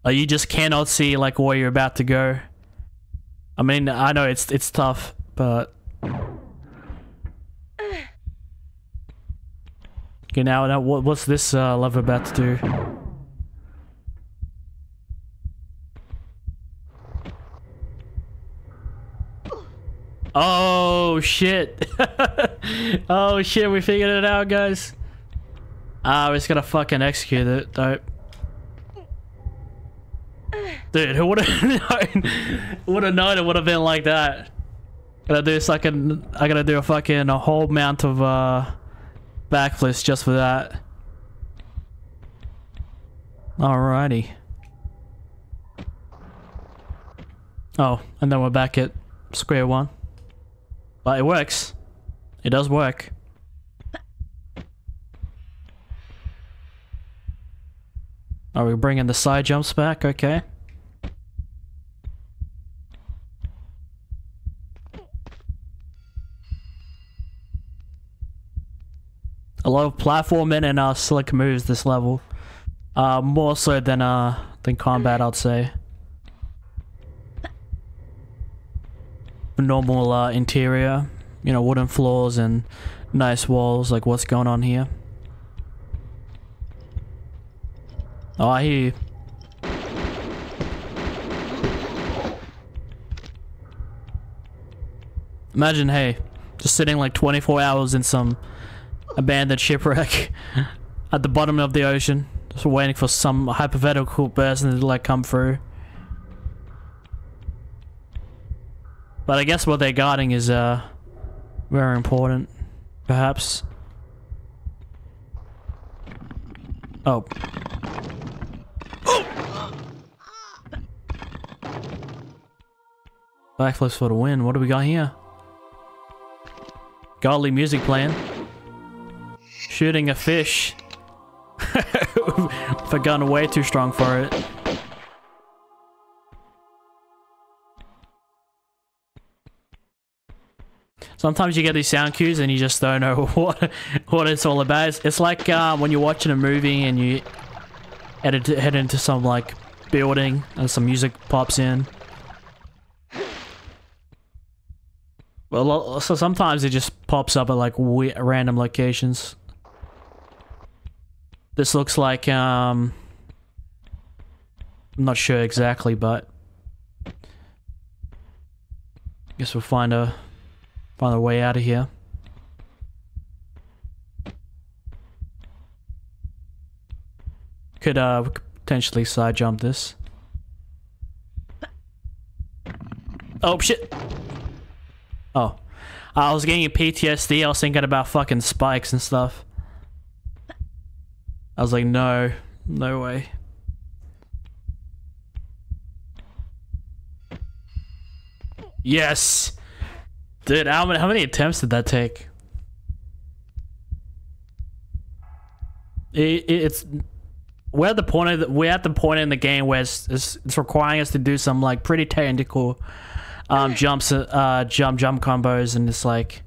Like, you just cannot see, like, where you're about to go. I mean, I know it's, it's tough, but... Okay, now, now what, what's this uh, lever about to do? Oh shit. Oh shit, we figured it out, guys. Ah, we're just gonna fucking execute it. Dope. Dude, who would've known? Would've known it would've been like that. Gotta do fucking, I gotta do a fucking a whole amount of uh backflips just for that. Alrighty. Oh, and then we're back at square one. But it works. It does work. Are we bringing the side jumps back? Okay. A lot of platforming and uh, slick moves this level. Uh, more so than uh than combat, I'd say. Normal uh, interior, you know, wooden floors and nice walls. Like, what's going on here? Oh, I hear you. Imagine, hey, just sitting like twenty-four hours in some abandoned shipwreck at the bottom of the ocean, just waiting for some hypothetical person to like come through. But I guess what they're guarding is uh very important, perhaps. Oh. Backflips for the win. What do we got here? Godly music playing. Shooting a fish. I've gotten way too strong for it. Sometimes you get these sound cues and you just don't know what what it's all about. It's, it's like uh, when you're watching a movie and you head, head into some like building and some music pops in. Well, so sometimes it just pops up at like we random locations. This looks like um, I'm not sure exactly, but I guess we'll find a. Find a way out of here. Could uh potentially side jump this. Oh shit! Oh, I was getting a P T S D. I was thinking about fucking spikes and stuff. I was like, no, no way. Yes. Dude, how many, how many attempts did that take? It, it, it's we're at the point of the, we're at the point in the game where it's, it's, it's requiring us to do some like pretty technical um, jumps, uh, jump jump combos, and it's like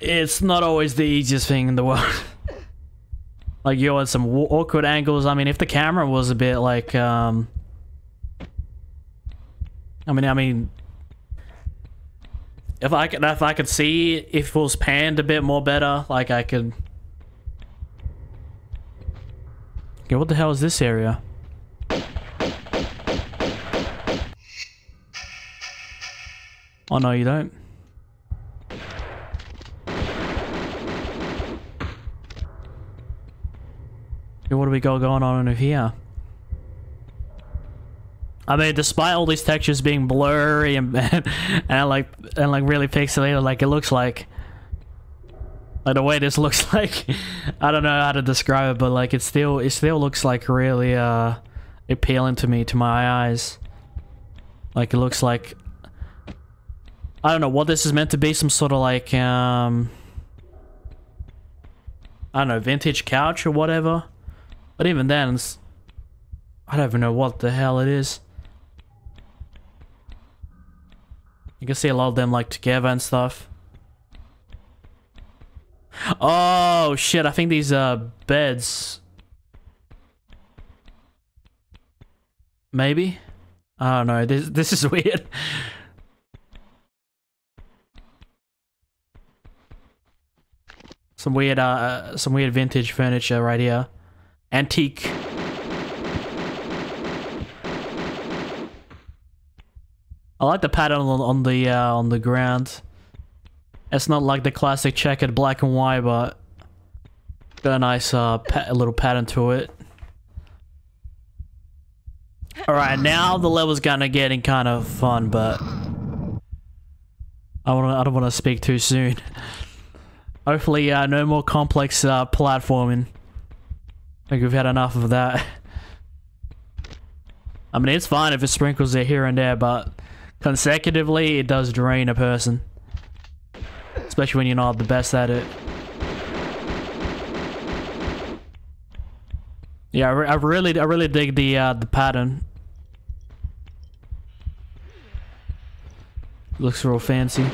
it's not always the easiest thing in the world. Like you're at some awkward angles. I mean, if the camera was a bit like, um, I mean, I mean, if I could, if I could see if it was panned a bit more better, like I could. Okay, what the hell is this area? Oh no, you don't. What do we got going on over here? I mean, despite all these textures being blurry and and, and like and like really pixelated, like it looks like, like the way this looks like, I don't know how to describe it, but like it still it still looks like really uh appealing to me, to my eyes. Like it looks like, I don't know what this is meant to be, some sort of like um I don't know, vintage couch or whatever. But even then, it's, I don't even know what the hell it is. You can see a lot of them like together and stuff. Oh shit, I think these are uh, beds. Maybe? I don't know, this, this is weird. Some weird, uh, some weird vintage furniture right here. Antique. I like the pattern on, on the uh, on the ground. It's not like the classic checkered black and white, but got a nice uh, pa little pattern to it. All right, now the level's kind of getting kind of fun, but I want I don't want to speak too soon. Hopefully, uh, no more complex uh, platforming. I think we've had enough of that. I mean, it's fine if it sprinkles it here and there, but consecutively, it does drain a person. Especially when you're not the best at it. Yeah, I, re I really, I really dig the uh, the pattern. Looks real fancy.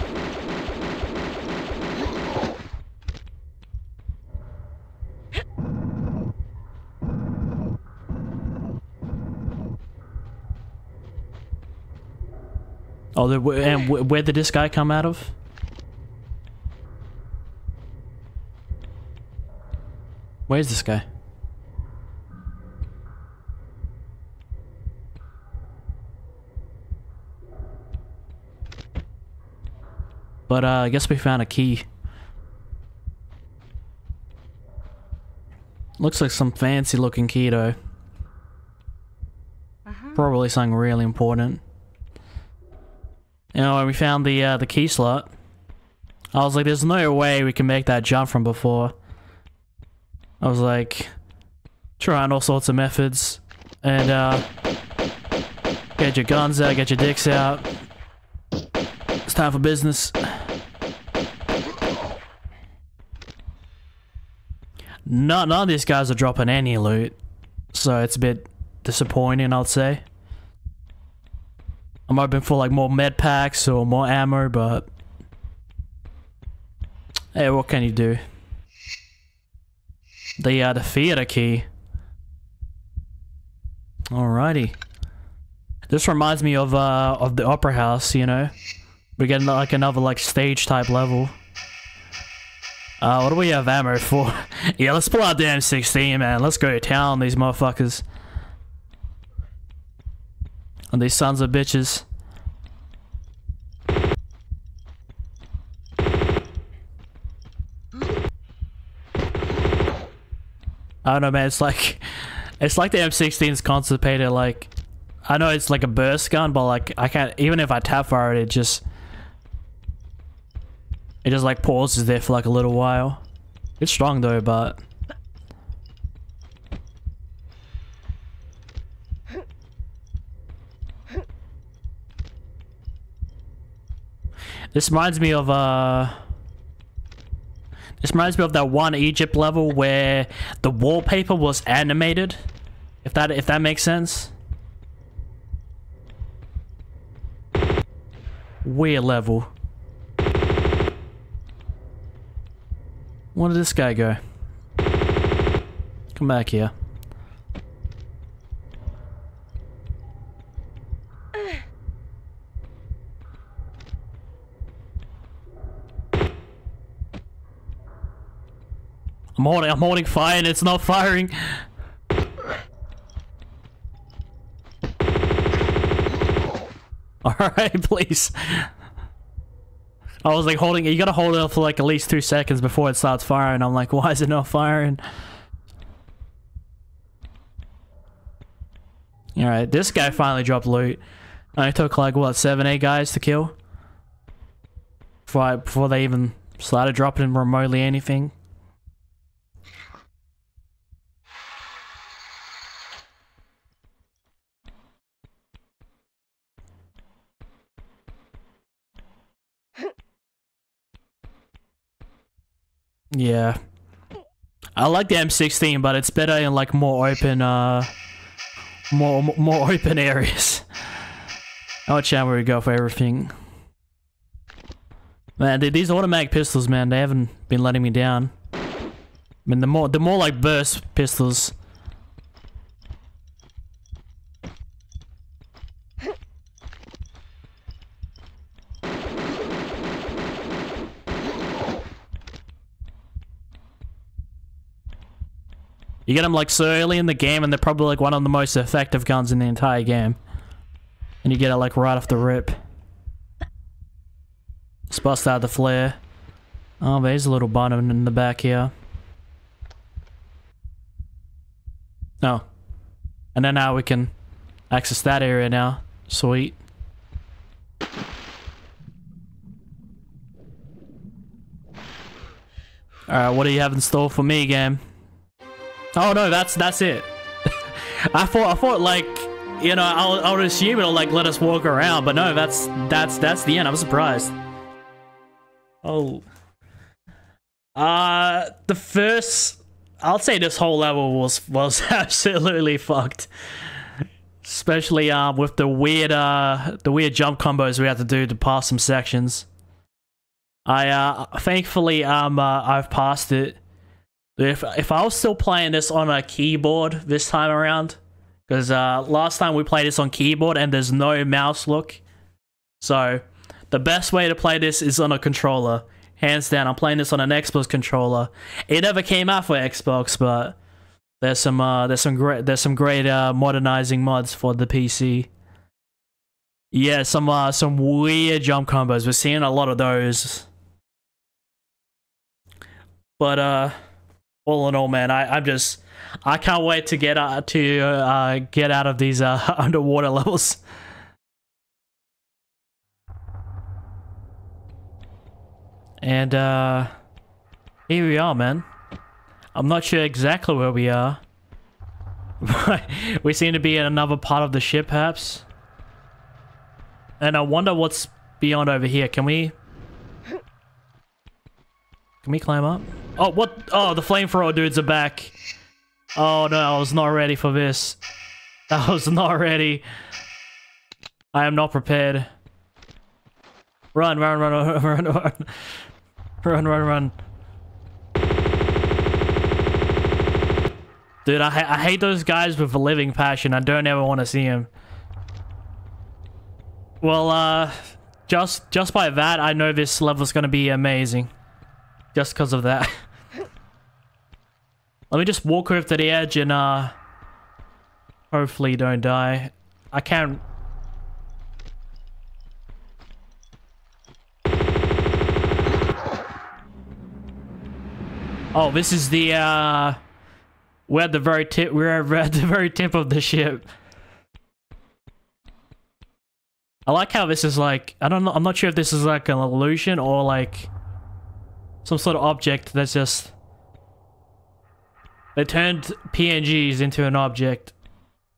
Oh, and where did this guy come out of? Where's this guy? But uh, I guess we found a key. Looks like some fancy looking key though. Uh-huh. Probably something really important. You know, when we found the uh, the key slot, I was like, there's no way we can make that jump from before. I was like, trying all sorts of methods, and uh, get your guns out, get your dicks out. It's time for business. None, none of these guys are dropping any loot, so it's a bit disappointing, I'd say. I'm hoping for like more med packs or more ammo, but hey, what can you do? The uh, the theater key. Alrighty. This reminds me of uh of the opera house. You know, we're getting like another like stage type level. Uh, what do we have ammo for? Yeah, let's pull out the M sixteen, man. Let's go to town on these motherfuckers. And these sons of bitches. I don't know, man, it's like it's like the M sixteen's constipated, like I know it's like a burst gun, but like I can't, even if I tap fire it, it just It just like pauses there for like a little while. It's strong though, but this reminds me of uh This reminds me of that one Egypt level where the wallpaper was animated. If that if that makes sense. Weird level. Where did this guy go? Come back here. I'm holding, I'm holding fire and it's not firing. Alright, please. I was like holding it. You gotta hold it for like at least two seconds before it starts firing. I'm like, why is it not firing? Alright, this guy finally dropped loot. And it took like, what, seven, eight guys to kill? Before, I, before they even started dropping remotely anything. Yeah, I like the M sixteen, but it's better in like more open, uh, more more open areas. I'll check where we go for everything. Man, dude, these automatic pistols, man, they haven't been letting me down. I mean, the more the more like burst pistols. You get them like so early in the game and they're probably like one of the most effective guns in the entire game. And you get it like right off the rip. Let's bust out the flare. Oh, there's a little button in the back here. Oh. And then now we can access that area now. Sweet. Alright, what do you have in store for me, game? Oh no, that's that's it. I thought I thought like, you know, I'll I'll assume it'll like let us walk around, but no, that's that's that's the end. I'm surprised. Oh, uh, the first, I'll say this whole level was was absolutely fucked, especially um uh, with the weird uh the weird jump combos we had to do to pass some sections. I uh thankfully um uh, I've passed it. If, if I was still playing this on a keyboard this time around, because uh, last time we played this on keyboard and there's no mouse look. So, the best way to play this is on a controller. Hands down, I'm playing this on an Xbox controller. It never came out for Xbox, but there's some uh, there's some great there's some great uh, modernizing mods for the P C. Yeah, some uh, some weird jump combos. We're seeing a lot of those. But uh. All in all, man, I, I'm just, I can't wait to get uh, to uh, get out of these uh, underwater levels. And uh, here we are, man. I'm not sure exactly where we are. We seem to be in another part of the ship, perhaps. And I wonder what's beyond over here. Can we? Can we climb up? Oh, what? Oh, the flamethrower dudes are back. Oh no, I was not ready for this. I was not ready. I am not prepared. Run, run, run, run, run, run. Run, run, run. Dude, I, ha I hate those guys with a living passion. I don't ever want to see them. Well, uh, just, just by that, I know this level's going to be amazing. Just because of that. Let me just walk over to the edge and uh hopefully don't die. I can't. Oh, this is the uh we're at the very tip we're at the very tip of the ship. I like how this is like, I don't know, I'm not sure if this is like an illusion or like some sort of object that's just... They turned P N Gs into an object.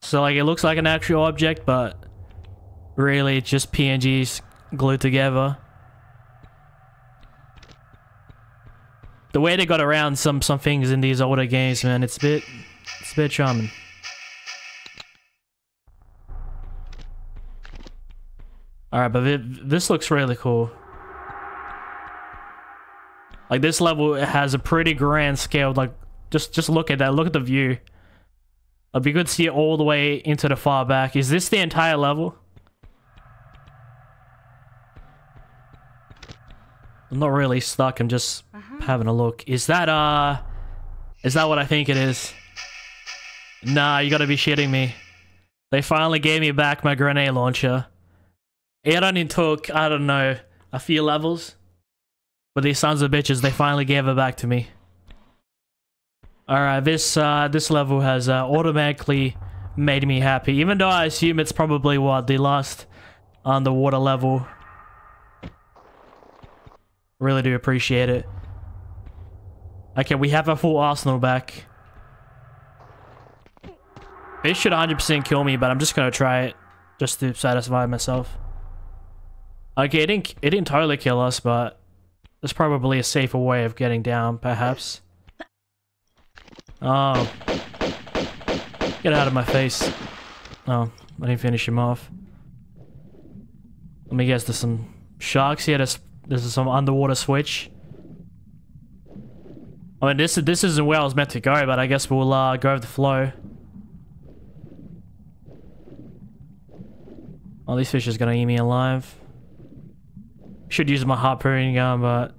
So like it looks like an actual object, but really it's just P N Gs glued together. the way they got around some some things in these older games, man, it's a bit it's a bit charming. All right, but it, this looks really cool. Like this level, it has a pretty grand scale. Like just just look at that. Look at the view. It'd be good to see it all the way into the far back. Is this the entire level? I'm not really stuck. I'm just uh-huh. having a look. Is that uh, is that what I think it is? Nah, you gotta be shitting me. They finally gave me back my grenade launcher. It only took, I don't know, a few levels. But these sons of bitches, they finally gave it back to me. Alright, this uh, this level has uh, automatically made me happy. Even though I assume it's probably, what, the last underwater level. Really do appreciate it. Okay, we have our full arsenal back. It should one hundred percent kill me, but I'm just gonna try it. Just to satisfy myself. Okay, it didn't, it didn't totally kill us, but there's probably a safer way of getting down, perhaps. Oh. Get out of my face. Oh, I didn't finish him off. Let me guess, there's some sharks here. There's, there's some underwater switch. I mean, this, this isn't where I was meant to go, but I guess we'll uh, go with the flow. Oh, this fish is gonna eat me alive. Should use my harpoon gun, but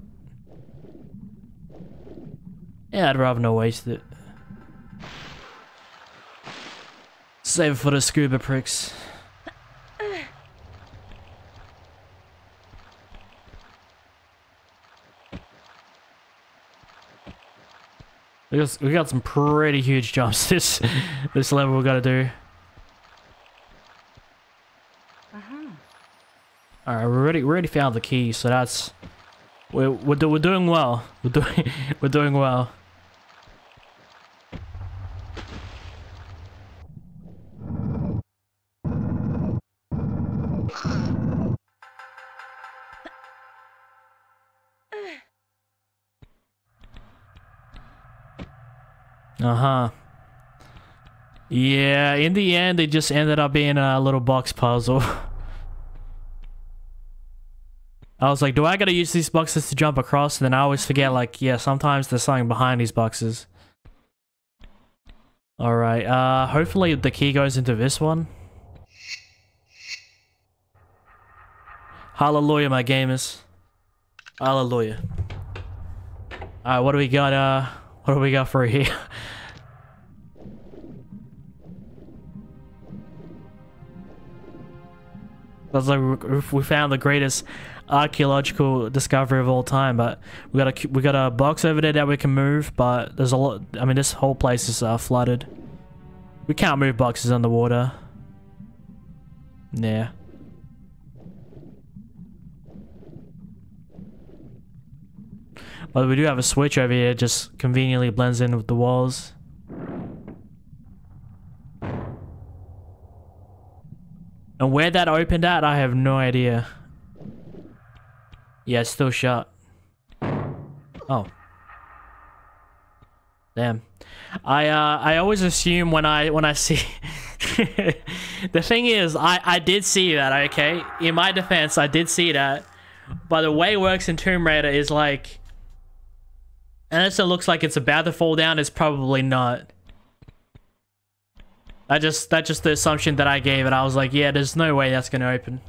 yeah, I'd rather not waste it. Save it for the scuba pricks. We got, we got some pretty huge jumps this this level we gotta do. All right, we already we already found the key, so that's we're we're, do, we're doing well. We're doing we're doing well. Uh huh. Yeah. In the end, it just ended up being a little box puzzle. I was like, do I gotta use these boxes to jump across? And then I always forget, like, yeah, sometimes there's something behind these boxes. Alright, uh, hopefully the key goes into this one. Hallelujah, my gamers. Hallelujah. Alright, what do we got, uh, what do we got for here? That's like we found the greatest archaeological discovery of all time, but we got a we got a box over there that we can move, but there's a lot. I mean, this whole place is uh, flooded. We can't move boxes underwater. Nah. But we do have a switch over here. Just conveniently blends in with the walls. And where that opened at, I have no idea. Yeah, it's still shut. Oh. Damn. I uh I always assume when I when I see the thing is I, I did see that, okay? In my defense, I did see that. But the way it works in Tomb Raider is like, unless it looks like it's about to fall down, it's probably not. I just, that's just the assumption that I gave it. I was like, yeah, there's no way that's going to open.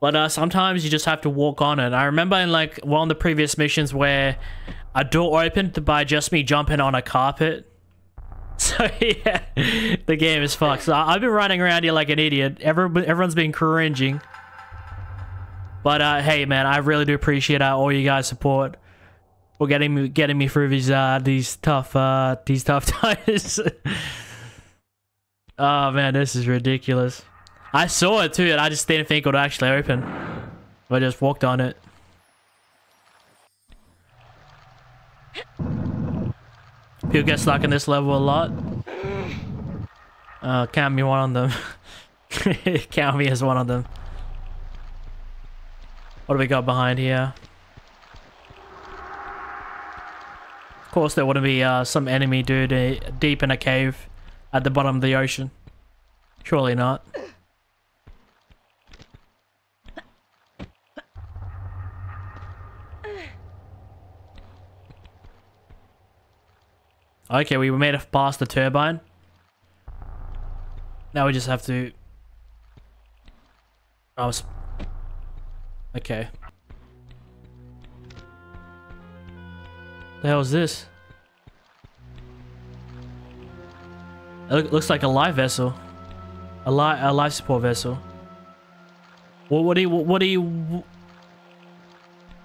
But uh, sometimes you just have to walk on it. I remember in like one of the previous missions where a door opened by just me jumping on a carpet. So yeah, the game is fucked. So I've been running around here like an idiot. Everyone, everyone's been cringing. But uh, hey, man, I really do appreciate uh, all you guys' support. For getting me, getting me through these uh, these tough uh, these tough times. Oh man, this is ridiculous. I saw it too, and I just didn't think it would actually open. I just walked on it. People get stuck in this level a lot. Uh, count me one of them. Count me as one of them. What do we got behind here? Of course there wouldn't be uh, some enemy dude uh, deep in a cave at the bottom of the ocean. Surely not. Okay, we made it past the turbine. Now we just have to... I was... Okay. The hell is this? It looks like a life vessel. A life, a life support vessel. What, what do you... What do you...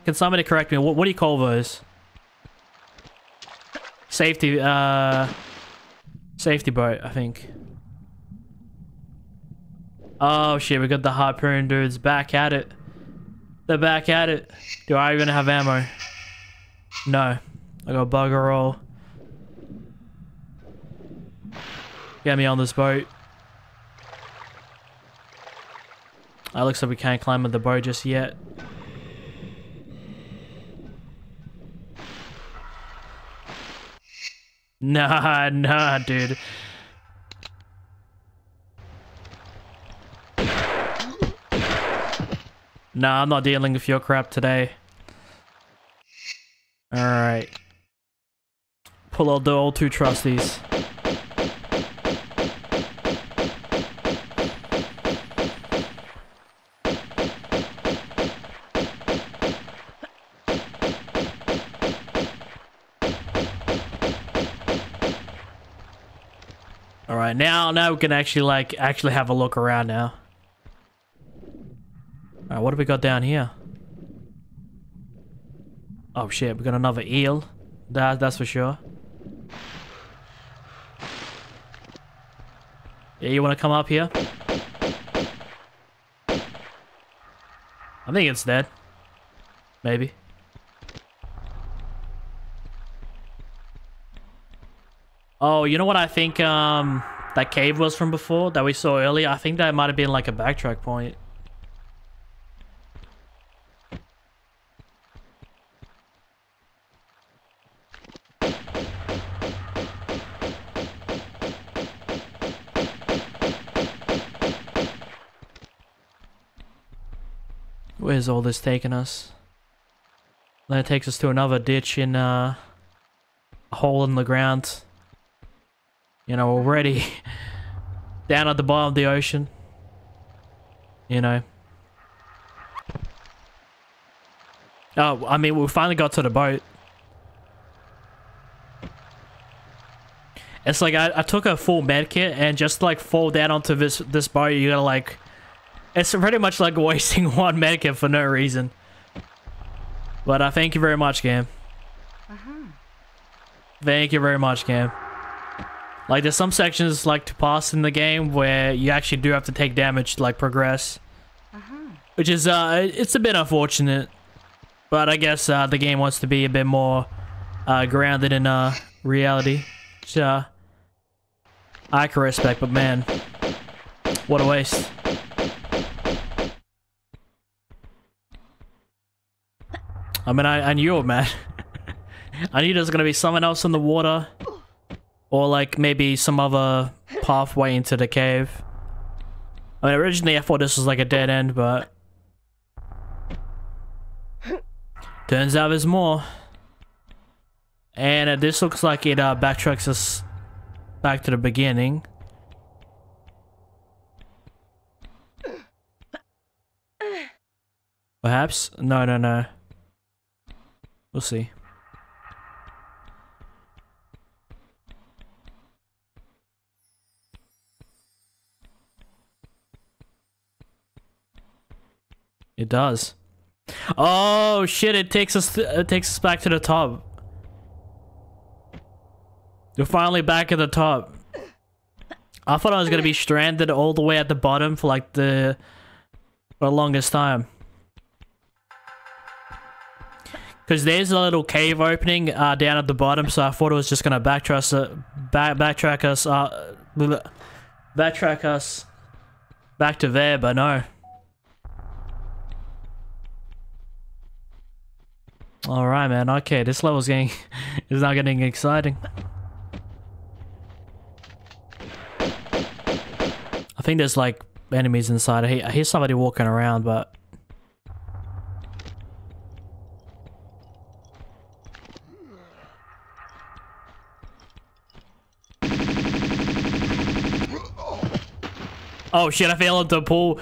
Can somebody correct me? What, what do you call those? Safety, uh... Safety boat, I think. Oh shit, we got the harpoon dudes back at it. They're back at it. Do I even have ammo? No. I got bugger all. Get me on this boat. It looks like we can't climb on the boat just yet. Nah, nah, dude. Nah, I'm not dealing with your crap today. Alright. Pull out the old two trusties. Alright, now, now we can actually, like, actually have a look around now. Alright, what have we got down here? Oh shit, we got another eel. That, that's for sure. Yeah, you want to come up here? I think it's dead. Maybe. Oh, you know what I think um, that cave was from before that we saw earlier? I think that might have been like a backtrack point. Where's all this taking us? That takes us to another ditch in uh, a hole in the ground. You know, already down at the bottom of the ocean. You know. Oh, I mean, we finally got to the boat. It's like I, I took a full med kit and just like fall down onto this this boat. You gotta like. It's pretty much like wasting one medkit for no reason. But I uh, thank you very much, Cam. Uh-huh. Thank you very much, Cam. Like, there's some sections, like, to pass in the game where you actually do have to take damage to, like, progress. Uh-huh. Which is, uh, it's a bit unfortunate. But I guess, uh, the game wants to be a bit more, uh, grounded in, uh, reality. Which, uh, I can respect, but man, what a waste. I mean, I, I knew it, man. I knew there was going to be someone else in the water. Or, like, maybe some other pathway into the cave. I mean, originally I thought this was, like, a dead end, but... Turns out there's more. And uh, this looks like it uh, backtracks us back to the beginning. Perhaps? No, no, no. We'll see. It does. Oh shit! It takes us. It takes us back to the top. You're finally back at the top. I thought I was gonna be stranded all the way at the bottom for like the for the longest time. Because there's a little cave opening uh, down at the bottom, so I thought it was just gonna backtrack us, uh, back backtrack us, uh, backtrack us back to there, but no. Alright, man. Okay, this level's getting... it's not getting exciting. I think there's, like, enemies inside. I hear, I hear somebody walking around, but... oh shit, I fell into a pool.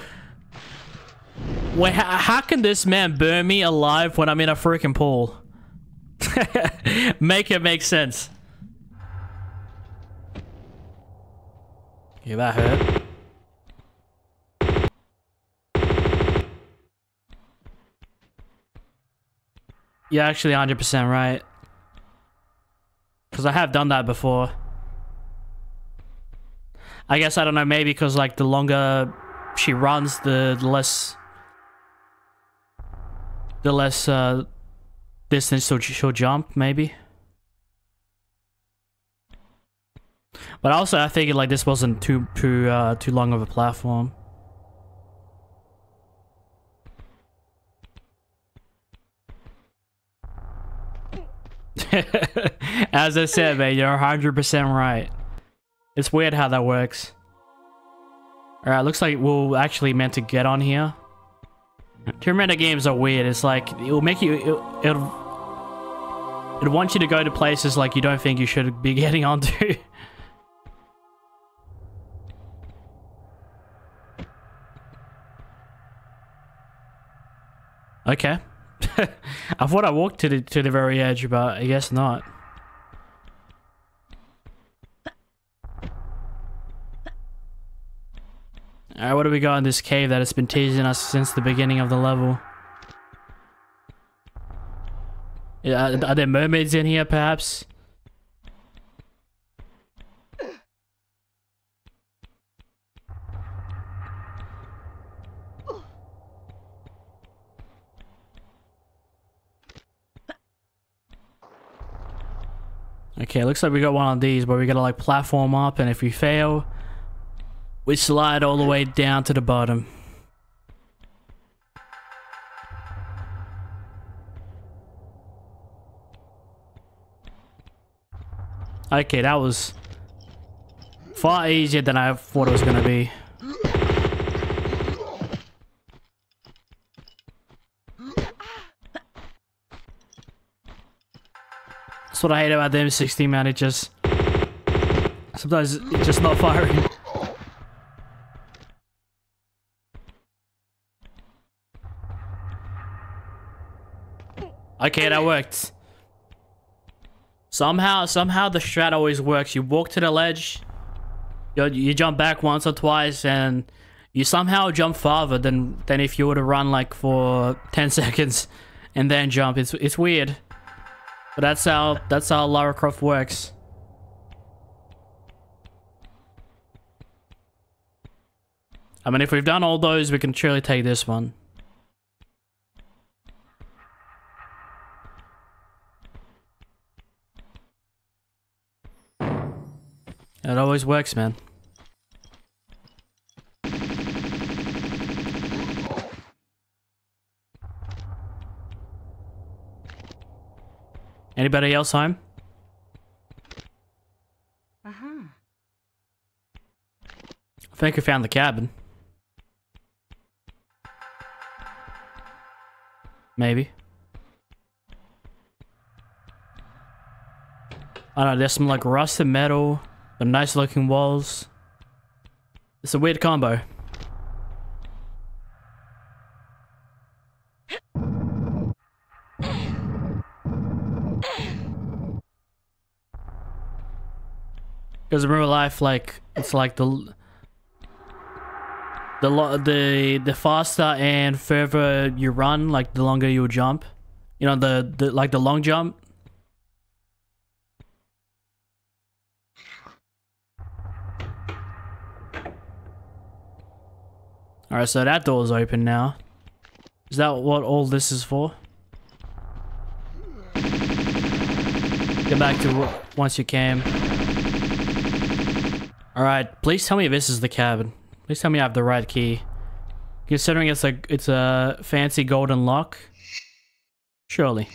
Wait, how can this man burn me alive when I'm in a freaking pool? Make it make sense. Yeah, that hurt. You're actually one hundred percent right. Because I have done that before. I guess, I don't know, maybe because, like, the longer she runs, the less... the less uh, distance she'll, she'll jump, maybe. But also, I think like this wasn't too too uh, too long of a platform. As I said, man, you're one hundred percent right. It's weird how that works. All right, looks like we're actually meant to get on here. Tomb Raider games are weird. It's like, it'll make you... It'll, it'll, it'll want you to go to places like you don't think you should be getting onto. Okay. I thought I walked to the, to the very edge, but I guess not. Alright, what do we got in this cave that has been teasing us since the beginning of the level? Yeah, are there mermaids in here, perhaps? Okay, looks like we got one of these, but we gotta like platform up, and if we fail... we slide all the way down to the bottom. Okay, that was far easier than I thought it was gonna be. That's what I hate about the M sixteen, man. It just... sometimes it's just not firing. Okay, that worked. Somehow, somehow the strat always works. You walk to the ledge, you, you jump back once or twice, and you somehow jump farther than than if you were to run like for ten seconds and then jump. It's it's weird, but that's how that's how Lara Croft works. I mean, if we've done all those, we can surely take this one. It always works, man. Anybody else home? Uh-huh. I think we found the cabin. Maybe. I don't know, there's some like rusted metal. But nice looking walls. It's a weird combo. Because in real life, like, it's like the the lo the the faster and further you run, like the longer you'll jump. You know, the, the like the long jump. Alright, so that door's open now. Is that what all this is for? Get back to what once you came. Alright, please tell me this is the cabin. Please tell me I have the right key. Considering it's like it's a fancy golden lock. Surely.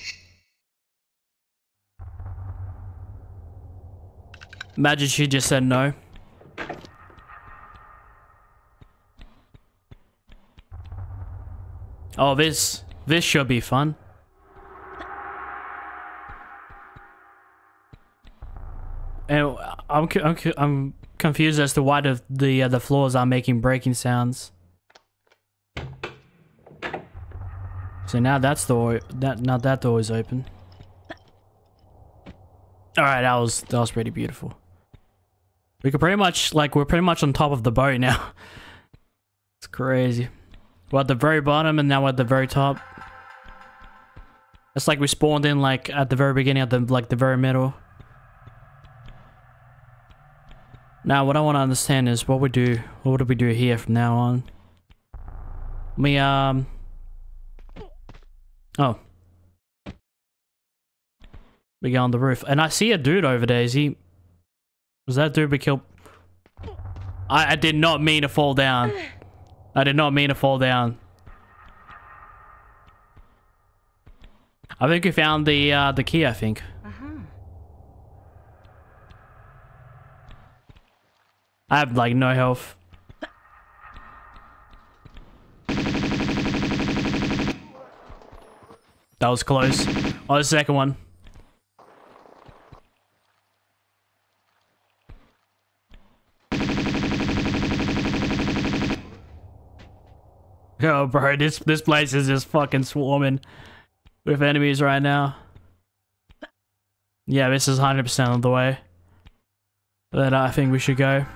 Imagine she just said no. Oh, this this should be fun. And I'm I'm I'm confused as to why the the, uh, the floors are making breaking sounds. So now that's door that now that door is open. All right, that was that was pretty beautiful. We could pretty much like we're pretty much on top of the boat now. It's crazy. We're at the very bottom and now we're at the very top. It's like we spawned in like at the very beginning, at the like the very middle. Now what I want to understand is what we do. What do we do here from now on? Me um. Oh. We go on the roof. And I see a dude over there. Is he... Was that dude we killed? I, I did not mean to fall down. I did not mean to fall down. I think we found the, uh, the key, I think. Uh-huh. I have, like, no health. That was close. Oh, the second one. Oh, bro, this this place is just fucking swarming with enemies right now. Yeah, this is one hundred percent of the way that I think we should go.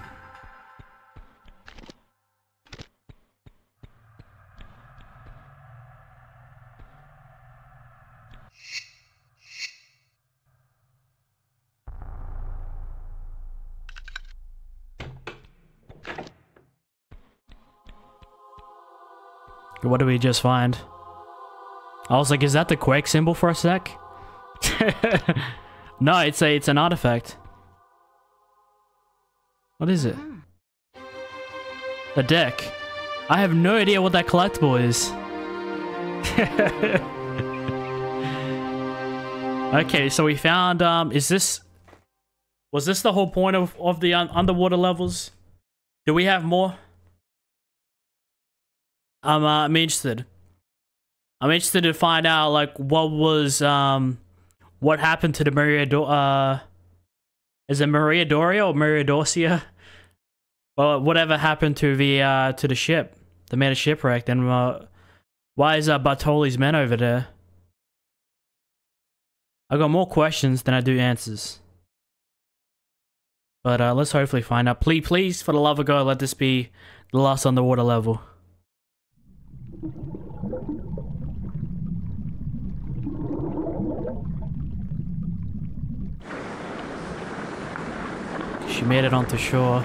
What did we just find? I was like, is that the quake symbol for a sec? No, it's a it's an artifact. What is it? A deck. I have no idea what that collectible is. Okay, so we found um is this was this the whole point of of the un underwater levels? Do we have more? I'm, uh, I'm interested. I'm interested to find out, like, what was, um, what happened to the Maria Do- uh, is it Maria Doria or Maria Dorsia? Well, whatever happened to the, uh, to the ship. They made a shipwreck, and, uh, why is, uh, Bartoli's men over there? I got more questions than I do answers. But, uh, let's hopefully find out. Please, please, for the love of God, let this be the last underwater level. She made it onto shore.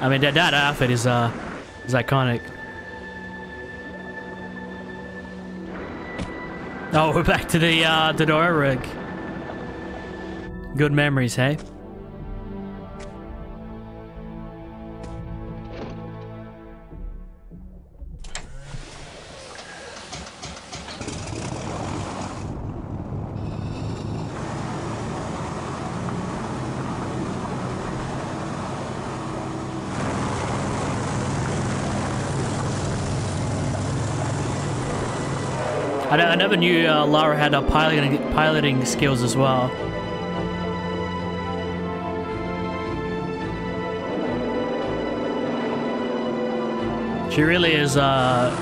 I mean, that, that outfit is, uh, is iconic. Oh, we're back to the, uh, the Dora rig. Good memories, hey? I never knew uh, Lara had uh, piloting, piloting skills as well. She really is uh,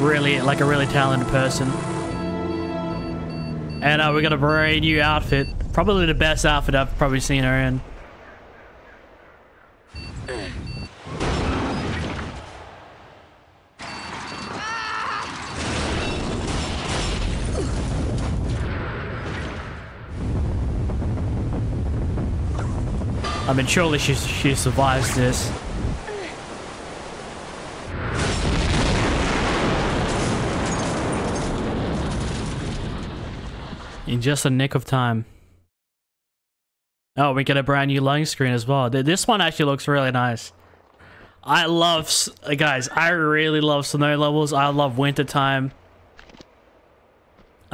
really like a really talented person. And uh, we got a very new outfit. Probably the best outfit I've probably seen her in. I mean, surely she, she survives this. In just a nick of time. Oh, we get a brand new loading screen as well. This one actually looks really nice. I love... Guys, I really love snow levels. I love winter time.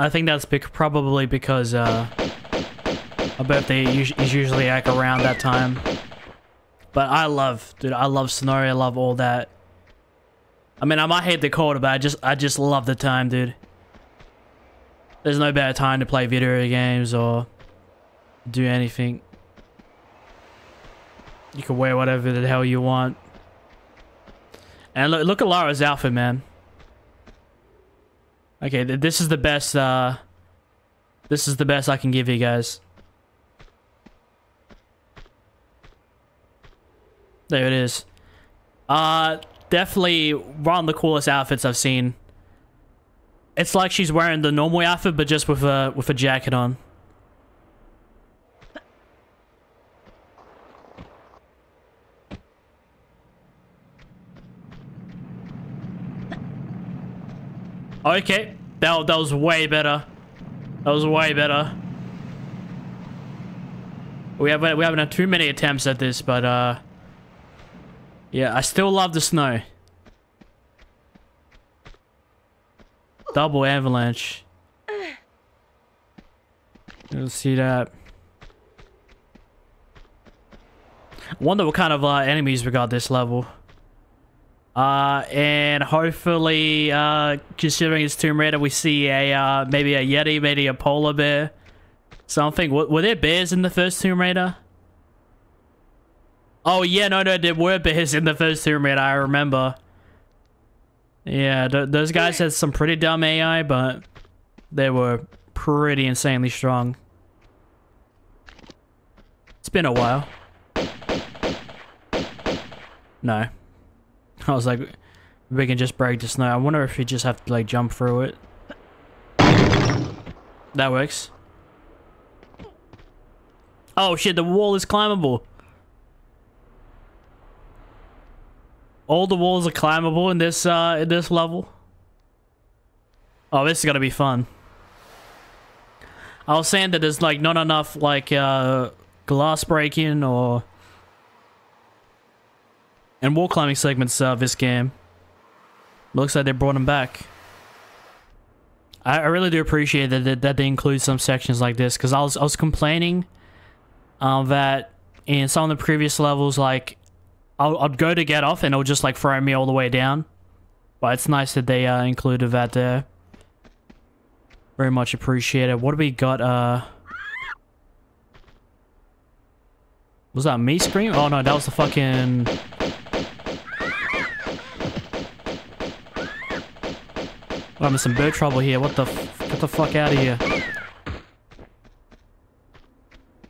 I think that's bec probably because uh, I bet they us is usually like around that time. But I love, dude, I love scenario, I love all that. I mean, I might hate the cold, but I just, I just love the time, dude. There's no better time to play video games or do anything. You can wear whatever the hell you want. And look, look at Lara's outfit, man. Okay, th this is the best, uh... this is the best I can give you guys. There it is. Uh, definitely one of the coolest outfits I've seen. It's like she's wearing the normal outfit, but just with a, with a jacket on. Okay, that, that was way better. That was way better. We haven't, we haven't had too many attempts at this, but, uh... yeah, I still love the snow. Double avalanche. You'll see that. Wonder what kind of uh, enemies we got this level. Uh, and hopefully, uh, considering it's Tomb Raider, we see a, uh, maybe a Yeti, maybe a polar bear. Something. W were there bears in the first Tomb Raider? Oh, yeah, no, no, there were bears in the first Tomb Raider, I remember. Yeah, th those guys had some pretty dumb A I, but they were pretty insanely strong. It's been a while. No. I was like, we can just break the snow. I wonder if you just have to, like, jump through it. That works. Oh, shit, the wall is climbable. All the walls are climbable in this, uh, in this level. Oh, this is gonna be fun. I was saying that there's, like, not enough, like, uh, glass breaking or... and wall climbing segments of uh, this game. Looks like they brought them back. I, I really do appreciate that, that that they include some sections like this, because I was I was complaining uh, that in some of the previous levels, like I'll, I'd go to get off and it'll just like throw me all the way down. But it's nice that they uh, included that there. Very much appreciated. What do we got? Uh, was that me scream? Oh no, that was the fucking. Oh, I'm in some bird trouble here. What the f- get the fuck out of here.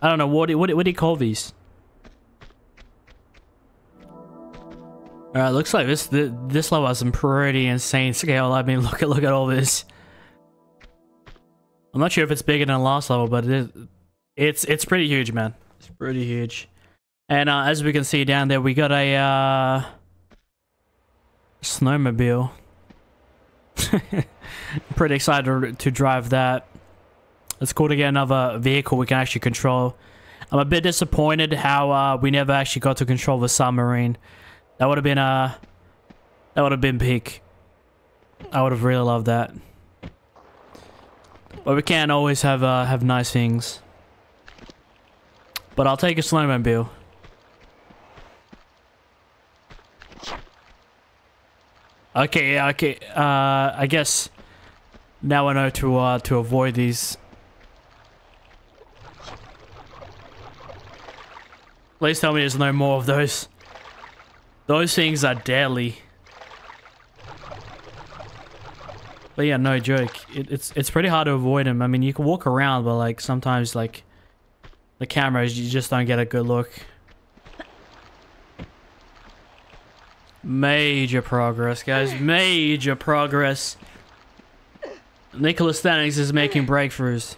I don't know, what do, what, do, what do you call these? Alright, looks like this this level has some pretty insane scale. I mean, look at look at all this. I'm not sure if it's bigger than the last level, but it is, it's it's pretty huge, man. It's pretty huge. And uh, as we can see down there, we got a uh, snowmobile. Pretty excited to drive that. It's cool to get another vehicle we can actually control. I'm a bit disappointed how uh, we never actually got to control the submarine. That would have been uh, that would have been peak. I would have really loved that. But we can't always have uh, have nice things. But I'll take a snowmobile. Okay, okay, uh, I guess now I know to, uh, to avoid these. Please tell me there's no more of those. Those things are deadly. But yeah, no joke. It, it's, it's pretty hard to avoid them. I mean, you can walk around, but like, sometimes like, the cameras, you just don't get a good look. Major progress, guys. Major progress. NikolaStanix is making breakthroughs.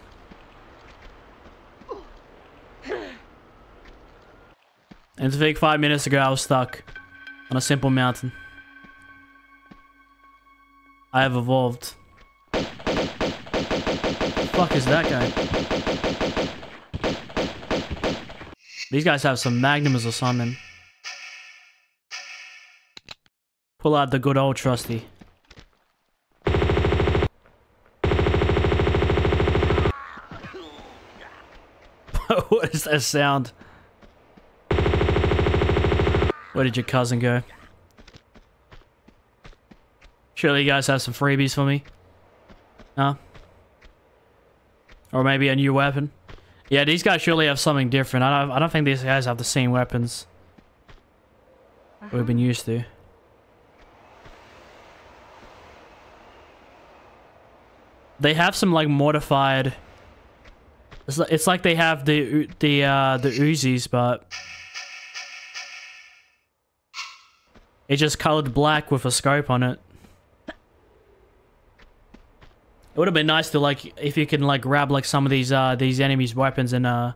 And to think five minutes ago, I was stuck on a simple mountain. I have evolved. What the fuck is that guy? These guys have some magnums or something. Pull out the good old trusty. What is that sound? Where did your cousin go? Surely you guys have some freebies for me? Huh? Or maybe a new weapon? Yeah, these guys surely have something different. I don't, I don't think these guys have the same weapons we've been used to. They have some like modified. It's like, it's like they have the the uh, the Uzis, but it's just colored black with a scope on it. It would have been nice to like if you can like grab like some of these uh these enemies' weapons and uh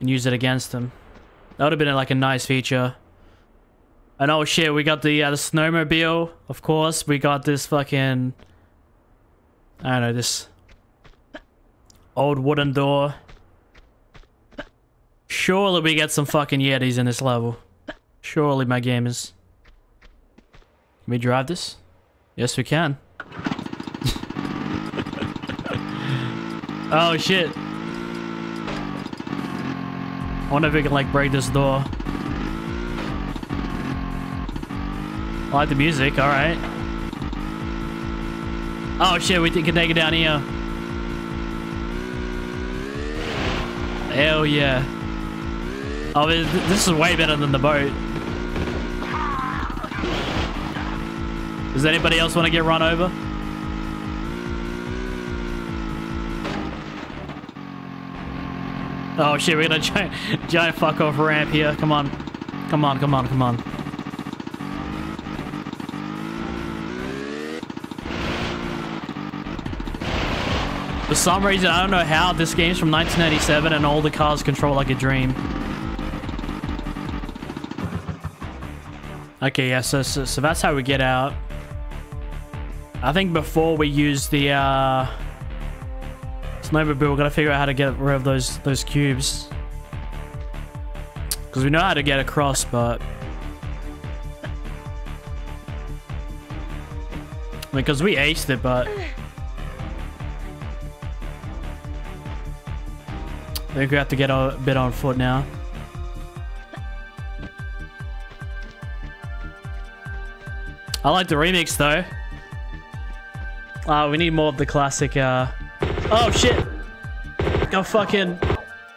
and use it against them. That would have been like a nice feature. And oh shit, we got the uh, the snowmobile, of course. We got this fucking, I don't know, this old wooden door. Surely we get some fucking Yetis in this level. Surely, my gamers. Can we drive this? Yes, we can. Oh shit. I wonder if we can like break this door. I like the music, alright. Oh shit, we can take it down here. Hell yeah. Oh, this is way better than the boat. Does anybody else want to get run over? Oh shit, we got a giant, giant fuck off ramp here. Come on. Come on, come on, come on. For some reason, I don't know how, this game's from nineteen eighty-seven and all the cars control like a dream. Okay, yeah, so, so, so that's how we get out. I think before we use the uh, snowmobile, we're gonna figure out how to get rid of those, those cubes. Because we know how to get across, but... I mean, because we aced it, but... I think we have to get a bit on foot now. I like the remix though. Ah, uh, we need more of the classic. Uh... Oh shit! Go fucking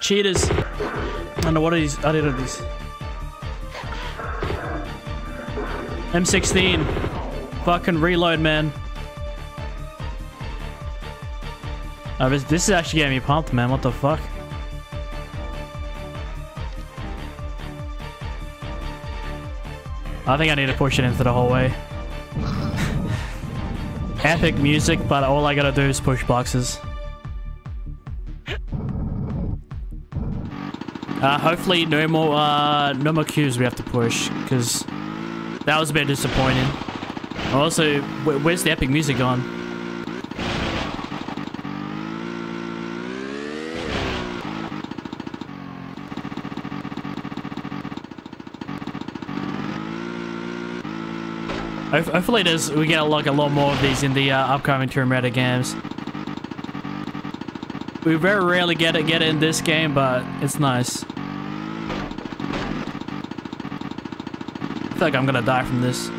cheaters! I don't know what are these. I don't know these. M sixteen. Fucking reload, man. Oh, this, this is actually getting me pumped, man. What the fuck? I think I need to push it into the hallway. Epic music, but all I gotta do is push boxes. Uh, hopefully no more, uh, no more queues we have to push, because that was a bit disappointing. Also, wh where's the epic music gone? Hopefully there's, we get like a lot more of these in the uh, upcoming Tomb Raider games. We very rarely get it, get it in this game, but it's nice. I feel like I'm gonna die from this.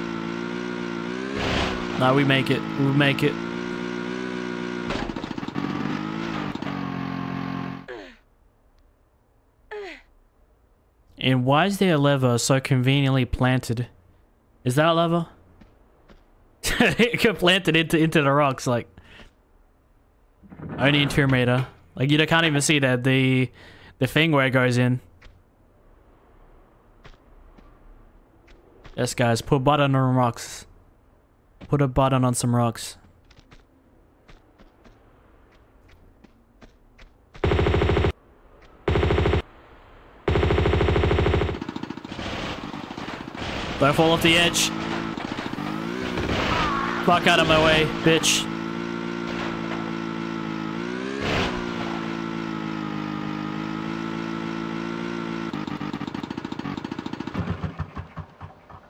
No, we make it. We make it. And why is there a lever so conveniently planted? Is that a lever? It got planted into into the rocks, like only in Tomb Raider. Like you can't even see that the the thing where it goes in. Yes, guys, put a button on rocks. Put a button on some rocks. Don't fall off the edge. Fuck out of my way, bitch.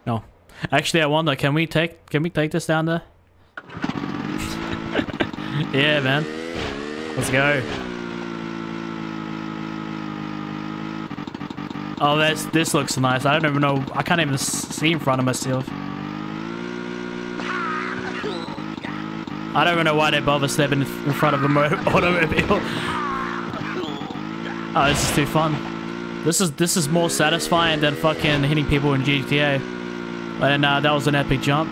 No. Actually, I wonder, can we take can we take this down there? Yeah, man. Let's go. Oh, that's, this looks nice. I don't even know. I can't even see in front of myself. I don't even know why they bother stepping in front of an automobile. Oh, this is too fun. This is this is more satisfying than fucking hitting people in G T A. And uh, that was an epic jump.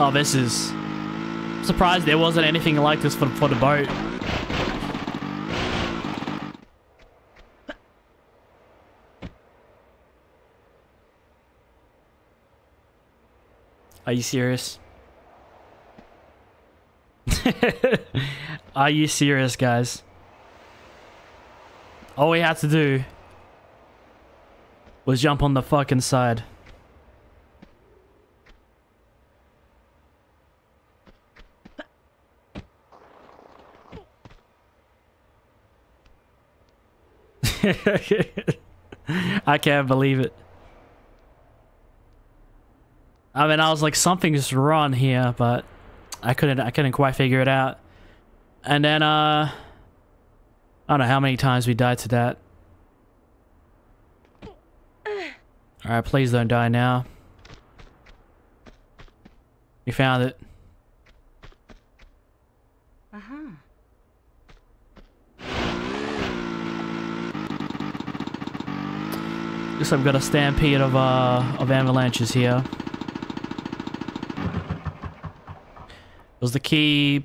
Oh, this is... I'm surprised there wasn't anything like this for, for the boat. Are you serious? Are you serious, guys? All we had to do was jump on the fucking side. I can't believe it. I mean, I was like, something's wrong here, but I couldn't, I couldn't quite figure it out. And then, uh, I don't know how many times we died to that. Alright, please don't die now. You found it. Uh-huh. Guess I've got a stampede of, uh, of avalanches here. Was the key?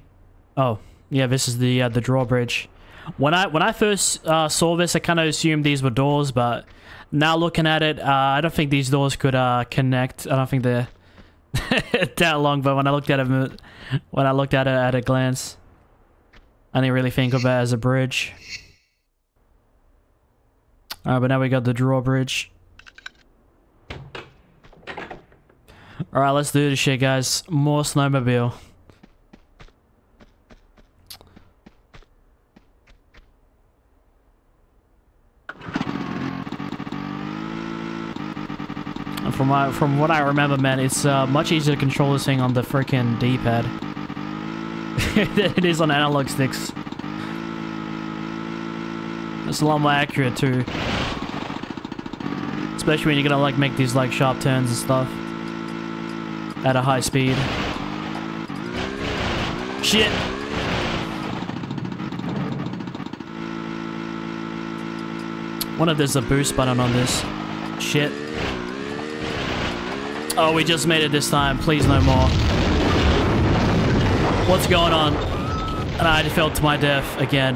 Oh, yeah. This is the uh, the drawbridge. When I when I first uh, saw this, I kind of assumed these were doors, but now looking at it, uh, I don't think these doors could uh, connect. I don't think they're that long. But when I looked at it, when I looked at it at a glance, I didn't really think of it as a bridge. All right, but now we got the drawbridge. All right, let's do this shit, guys. More snowmobile. From my, from what I remember, man, it's uh, much easier to control this thing on the freaking D-pad than it is on analog sticks. It's a lot more accurate too, especially when you're gonna like make these like sharp turns and stuff at a high speed. Shit. Wonder if there's a boost button on this. Shit. Oh, we just made it this time. Please, no more. What's going on? And I fell to my death again.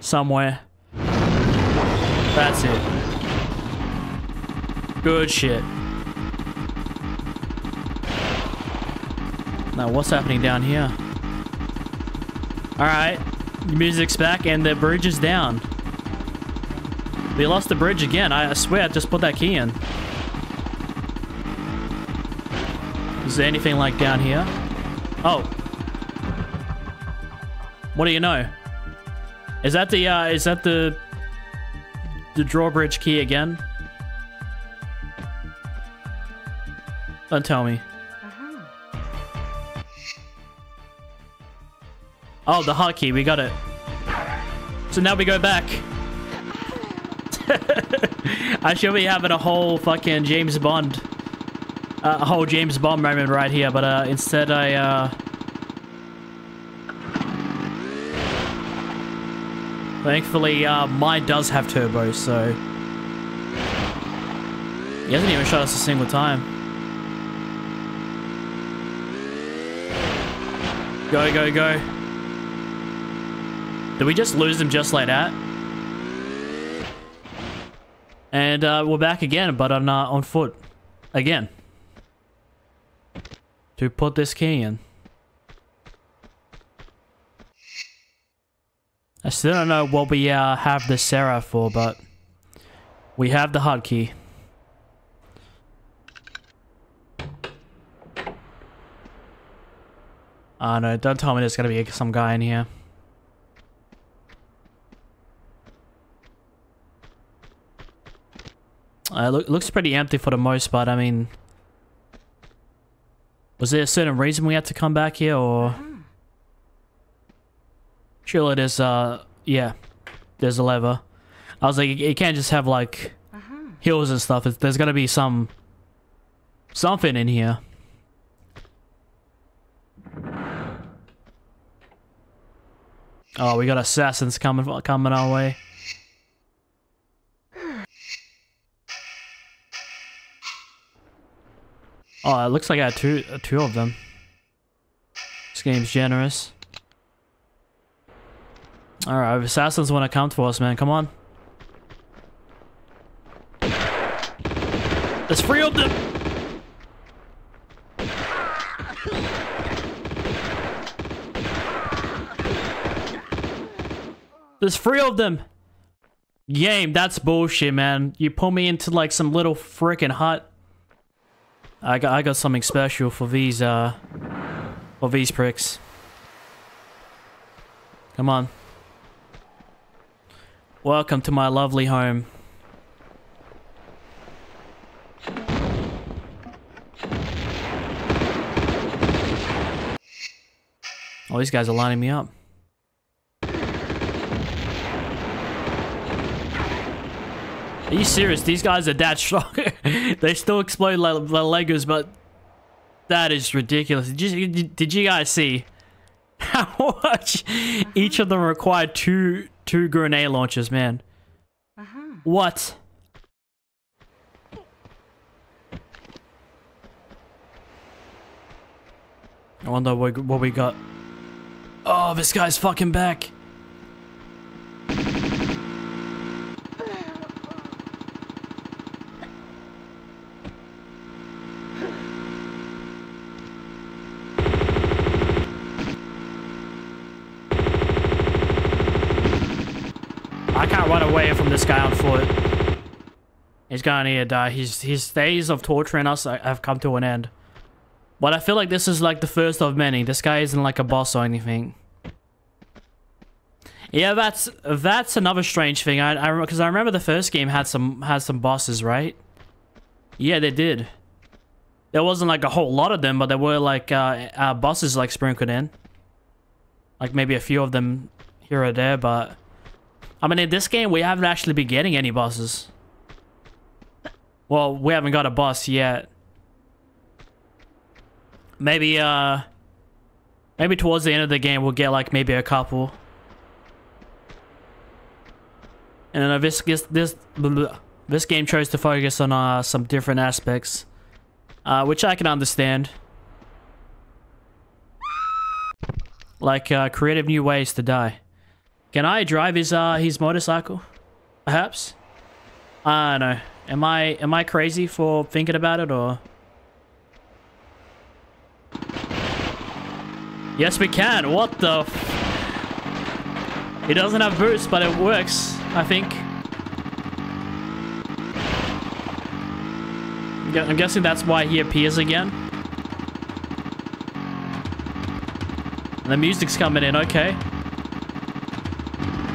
Somewhere. That's it. Good shit. Now, what's happening down here? Alright. The music's back and the bridge is down. We lost the bridge again. I swear, I just put that key in. Is there anything like down here? Oh. What do you know? Is that the, uh, is that the... the drawbridge key again? Don't tell me. Uh-huh. Oh, the hot key. We got it. So now we go back. I should be having a whole fucking James Bond... Uh, a whole James Bond moment right here, but uh, instead I, uh... thankfully, uh, mine does have turbo, so... He hasn't even shot us a single time. Go, go, go. Did we just lose them just like that? And, uh, we're back again, but on, uh, on foot. Again. To put this key in. I still don't know what we uh, have the Seraph for, but we have the hot key. Ah, uh, no, don't tell me there's gonna be some guy in here. Uh, look, looks pretty empty for the most part. I mean, was there a certain reason we had to come back here, or... Surely there's, uh... yeah. there's a lever. I was like, it, it can't just have like uh-huh. hills and stuff. It's, there's gotta be some something in here. Oh, we got assassins coming coming our way. Oh, it looks like I had two uh, two of them. This game's generous. All right, if assassins want to come to us, man, come on. Let's free up them. There's three of them. Game, that's bullshit, man. You pull me into like some little freaking hut. I got, I got something special for these, uh, for these pricks. Come on. Welcome to my lovely home. Oh, these guys are lining me up. Are you serious? These guys are that strong. They still explode like Legos, but that is ridiculous. Did you, did you guys see how much each of them required two two grenade launchers, man? Uh-huh. What? I wonder what, what we got. Oh, this guy's fucking back. This guy on foot, he's going here to die. His his days of torturing us have come to an end. But I feel like this is like the first of many. This guy isn't like a boss or anything. Yeah, that's that's another strange thing. I I because I remember the first game had some had some bosses, right? Yeah, they did. There wasn't like a whole lot of them, but there were like uh, uh bosses like sprinkled in. Like maybe a few of them here or there, but. I mean, in this game, we haven't actually been getting any bosses. Well, we haven't got a boss yet. Maybe, uh... Maybe towards the end of the game, we'll get, like, maybe a couple. And then this, this, this, this game chose to focus on uh, some different aspects. Uh, which I can understand. Like, uh, creative new ways to die. Can I drive his uh his motorcycle? Perhaps? I don't know. Am I am I crazy for thinking about it or? Yes, we can. What the? F it doesn't have boost, but it works. I think. I'm guessing that's why he appears again. And the music's coming in. Okay.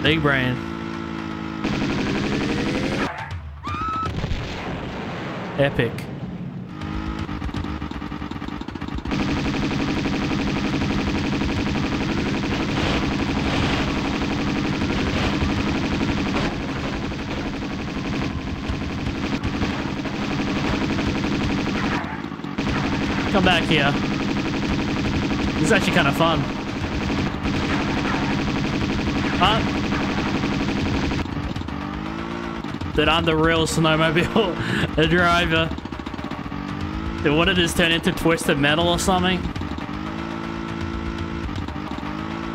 Big brain. Epic. Come back here. This is actually kind of fun. Huh? That I'm the real snowmobile the driver. Dude, what did this turn into? Twisted Metal or something?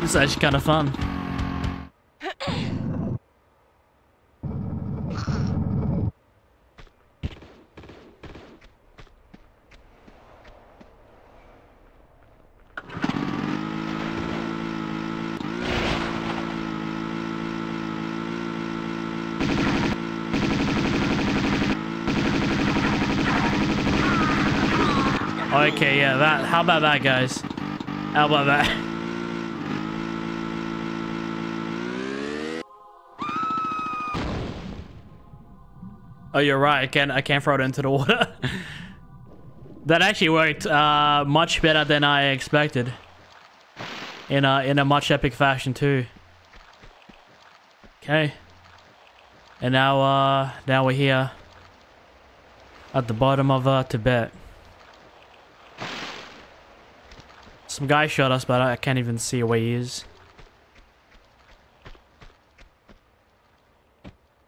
This is actually kind of fun. Okay, yeah, that. How about that, guys? How about that? Oh, you're right. I can't. I can't throw it into the water. That actually worked uh, much better than I expected. In a in a much epic fashion too. Okay. And now, uh, now we're here at the bottom of uh, Tibet. Some guy shot us, but I can't even see where he is.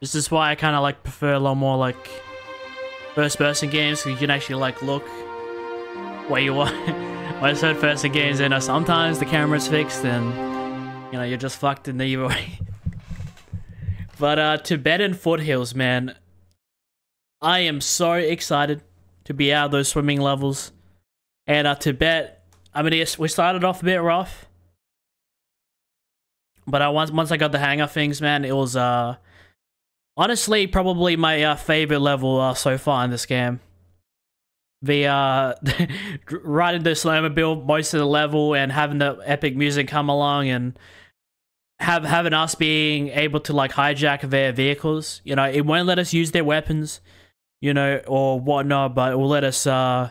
This is why I kind of like prefer a lot more like first-person games, because you can actually like look where you are. When I said first-person games, and you know, sometimes the camera's fixed, and you know you're just fucked in the either way. But uh, Tibetan foothills, man. I am so excited to be out of those swimming levels. And uh, Tibet, I mean, yes, we started off a bit rough, but I once once I got the hang of things, man, it was uh, honestly probably my uh, favorite level uh, so far in this game. The uh, riding the snowmobile most of the level and having the epic music come along and have having us being able to like hijack their vehicles. You know, it won't let us use their weapons, you know, or whatnot, but it will let us uh.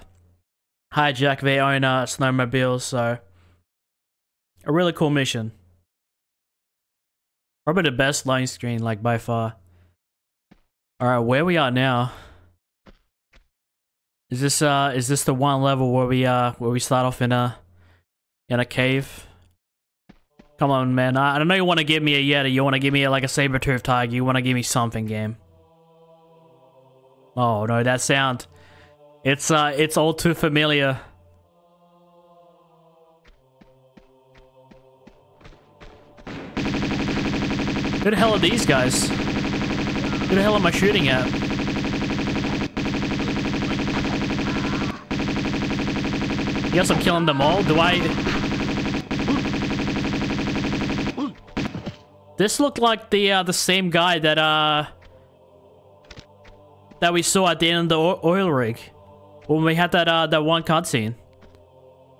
hijack their own uh, snowmobiles, so a really cool mission. Probably the best loading screen, like, by far. Alright, where we are now. Is this, uh, is this the one level where we, uh, where we start off in a, in a cave? Come on, man. I, I don't know you want to give me a Yeti. You want to give me, a, like, a saber-toothed tiger. You want to give me something, game. Oh, no, that sound. It's, uh, it's all too familiar. Who the hell are these guys? Who the hell am I shooting at? Guess I'm killing them all? Do I... This looked like the, uh, the same guy that, uh... that we saw at the end of the oil rig. When we had that uh, that one cutscene.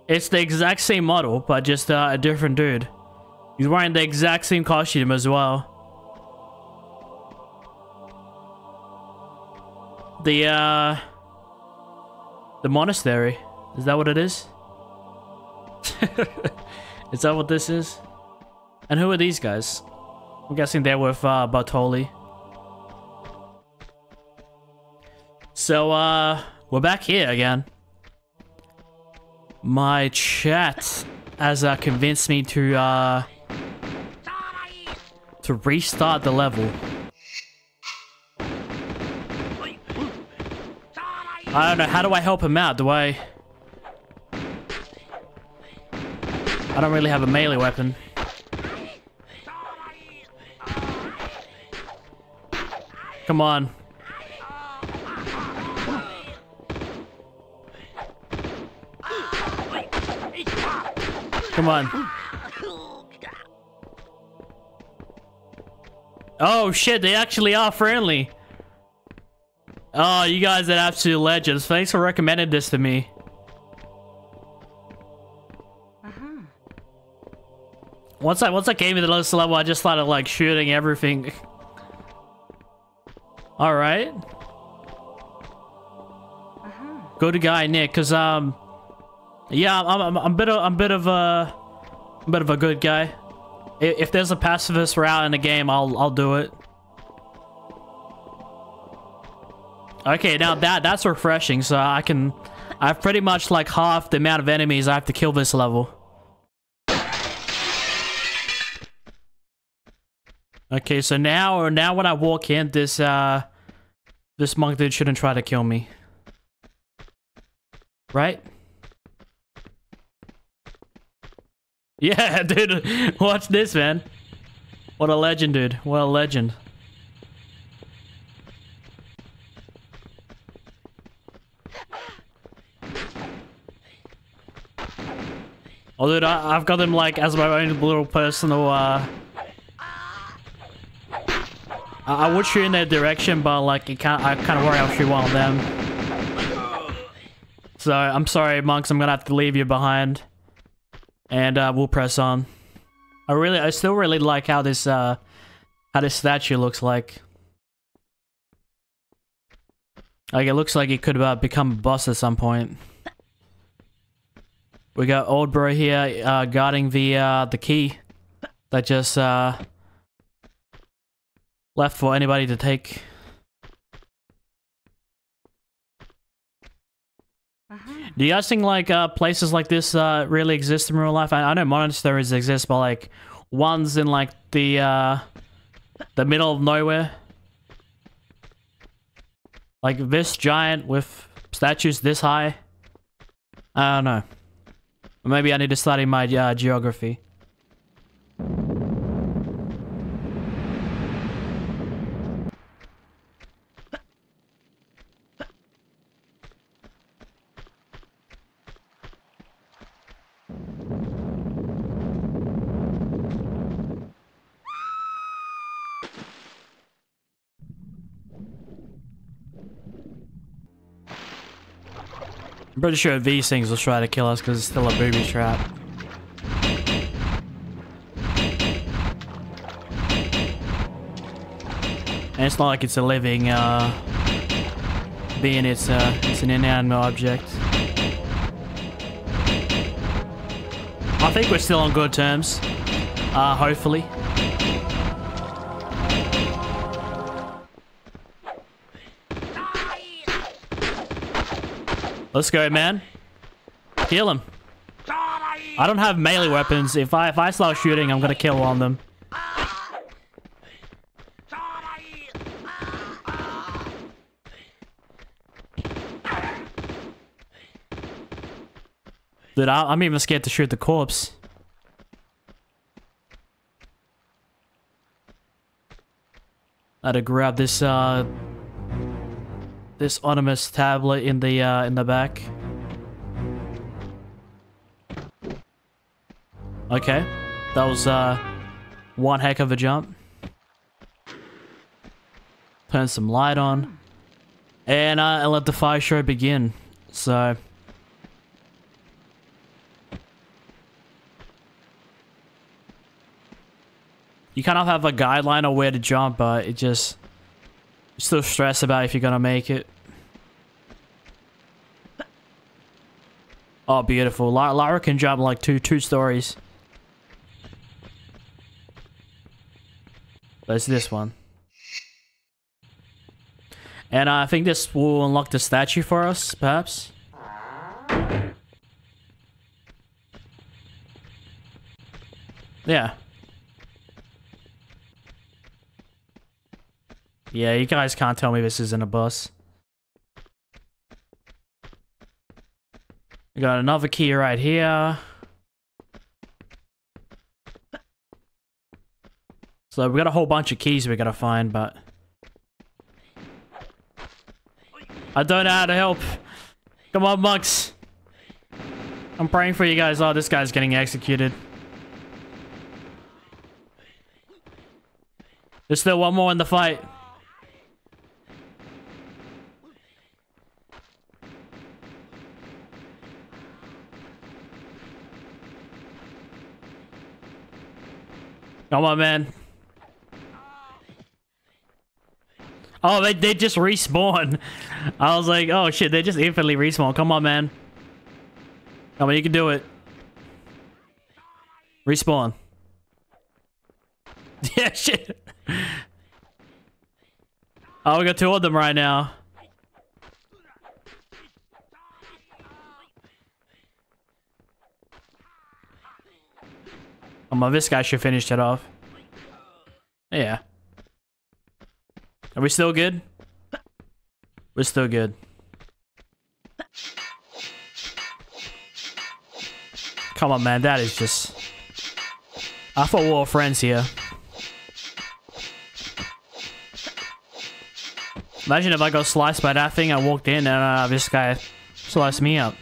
It's the exact same model, but just uh, a different dude. He's wearing the exact same costume as well. The uh, the monastery, is that what it is? Is that what this is? And who are these guys? I'm guessing they're with uh, Bartoli. So uh. We're back here again. My chat has uh, convinced me to uh, to restart the level. I don't know. How do I help him out? Do I? I don't really have a melee weapon. Come on. Come on. Oh shit, they actually are friendly. Oh, you guys are absolute legends. Thanks for recommending this to me. Uh-huh. Once I once I came to the lowest level, I just started like shooting everything. Alright. Uh-huh. Good guy Nick, cause um yeah, I'm, I'm, I'm, bit of, I'm bit of a, I'm bit of a good guy. If there's a pacifist route in the game, I'll, I'll do it. Okay, now that, that's refreshing. So I can, I've pretty much like half the amount of enemies I have to kill this level. Okay, so now, or now when I walk in, this, uh, this monk dude shouldn't try to kill me. Right? Yeah, dude, watch this, man. What a legend, dude. What a legend. Oh, dude, I, I've got him, like, as my own little personal, uh... I, I would shoot in their direction, but, like, it can't, I kind of worry I'll shoot one of them. So, I'm sorry, monks, I'm gonna have to leave you behind. And uh, we'll press on. I really, I still really like how this, uh, how this statue looks like. Like it looks like it could uh, become a boss at some point. We got old bro here uh, guarding the uh, the key that just uh, left for anybody to take. Uh-huh. Do you guys think like uh, places like this uh, really exist in real life? I, I know monasteries exist, but like ones in like the uh, the middle of nowhere, like this giant with statues this high. I don't know. Maybe I need to study my uh, geography. I'm pretty sure these things will try to kill us because it's still a booby trap. And it's not like it's a living uh, being, it's, uh, it's an inanimate object. I think we're still on good terms. Uh, hopefully. Let's go, man. Kill him. I don't have melee weapons. If I if I start shooting, I'm gonna kill on them. Dude, I, I'm even scared to shoot the corpse. I had to grab this uh. This ominous tablet in the uh, in the back. Okay, that was uh, one heck of a jump. Turn some light on, and I uh, let the fire show begin. So. You kind of have a guideline on where to jump, but it just. Still stressed about if you're gonna make it. Oh, beautiful. Lara, Lara can jump like two two stories. There's this one. And uh, I think this will unlock the statue for us, perhaps. Yeah. Yeah, you guys can't tell me this isn't a bus. We got another key right here. So we got a whole bunch of keys we gotta find, but... I don't know how to help. Come on, monks. I'm praying for you guys. Oh, this guy's getting executed. There's still one more in the fight. Come on, man. Oh, they, they just respawn. I was like, oh shit, they just infinitely respawn. Come on, man. Come on, you can do it. Respawn. Yeah, shit. Oh, we got two of them right now. Oh my, this guy should finish it off. Yeah. Are we still good? We're still good. Come on, man. That is just... I thought we were all friends here. Imagine if I got sliced by that thing, I walked in and uh, this guy sliced me up.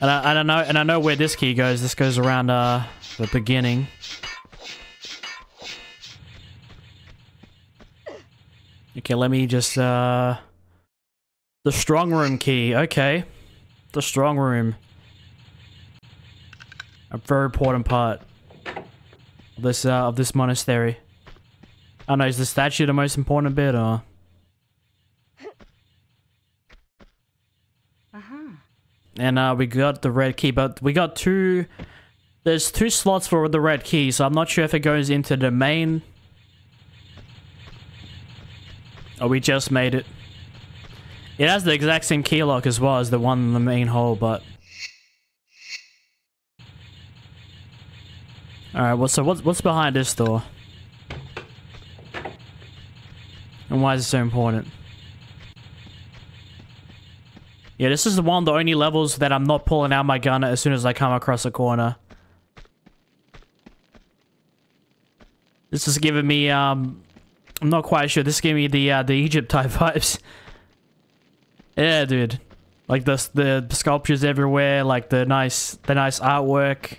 And I, and I know, and I know where this key goes. This goes around uh, the beginning. Okay, let me just uh, the strong room key. Okay, the strong room. A very important part of this uh, of this monastery. I know, is the statue the most important bit, or? And uh, we got the red key, but we got two There's two slots for the red key, so I'm not sure if it goes into the main. Oh, we just made it. It has the exact same key lock as well as the one in the main hole, but... Alright, well, so what's, what's behind this door? And why is it so important? Yeah, this is one of the only levels that I'm not pulling out my gun as soon as I come across a corner. This is giving me, um... I'm not quite sure, this gave me the, uh, the Egypt type vibes. Yeah, dude. Like, the, the sculptures everywhere, like, the nice, the nice artwork.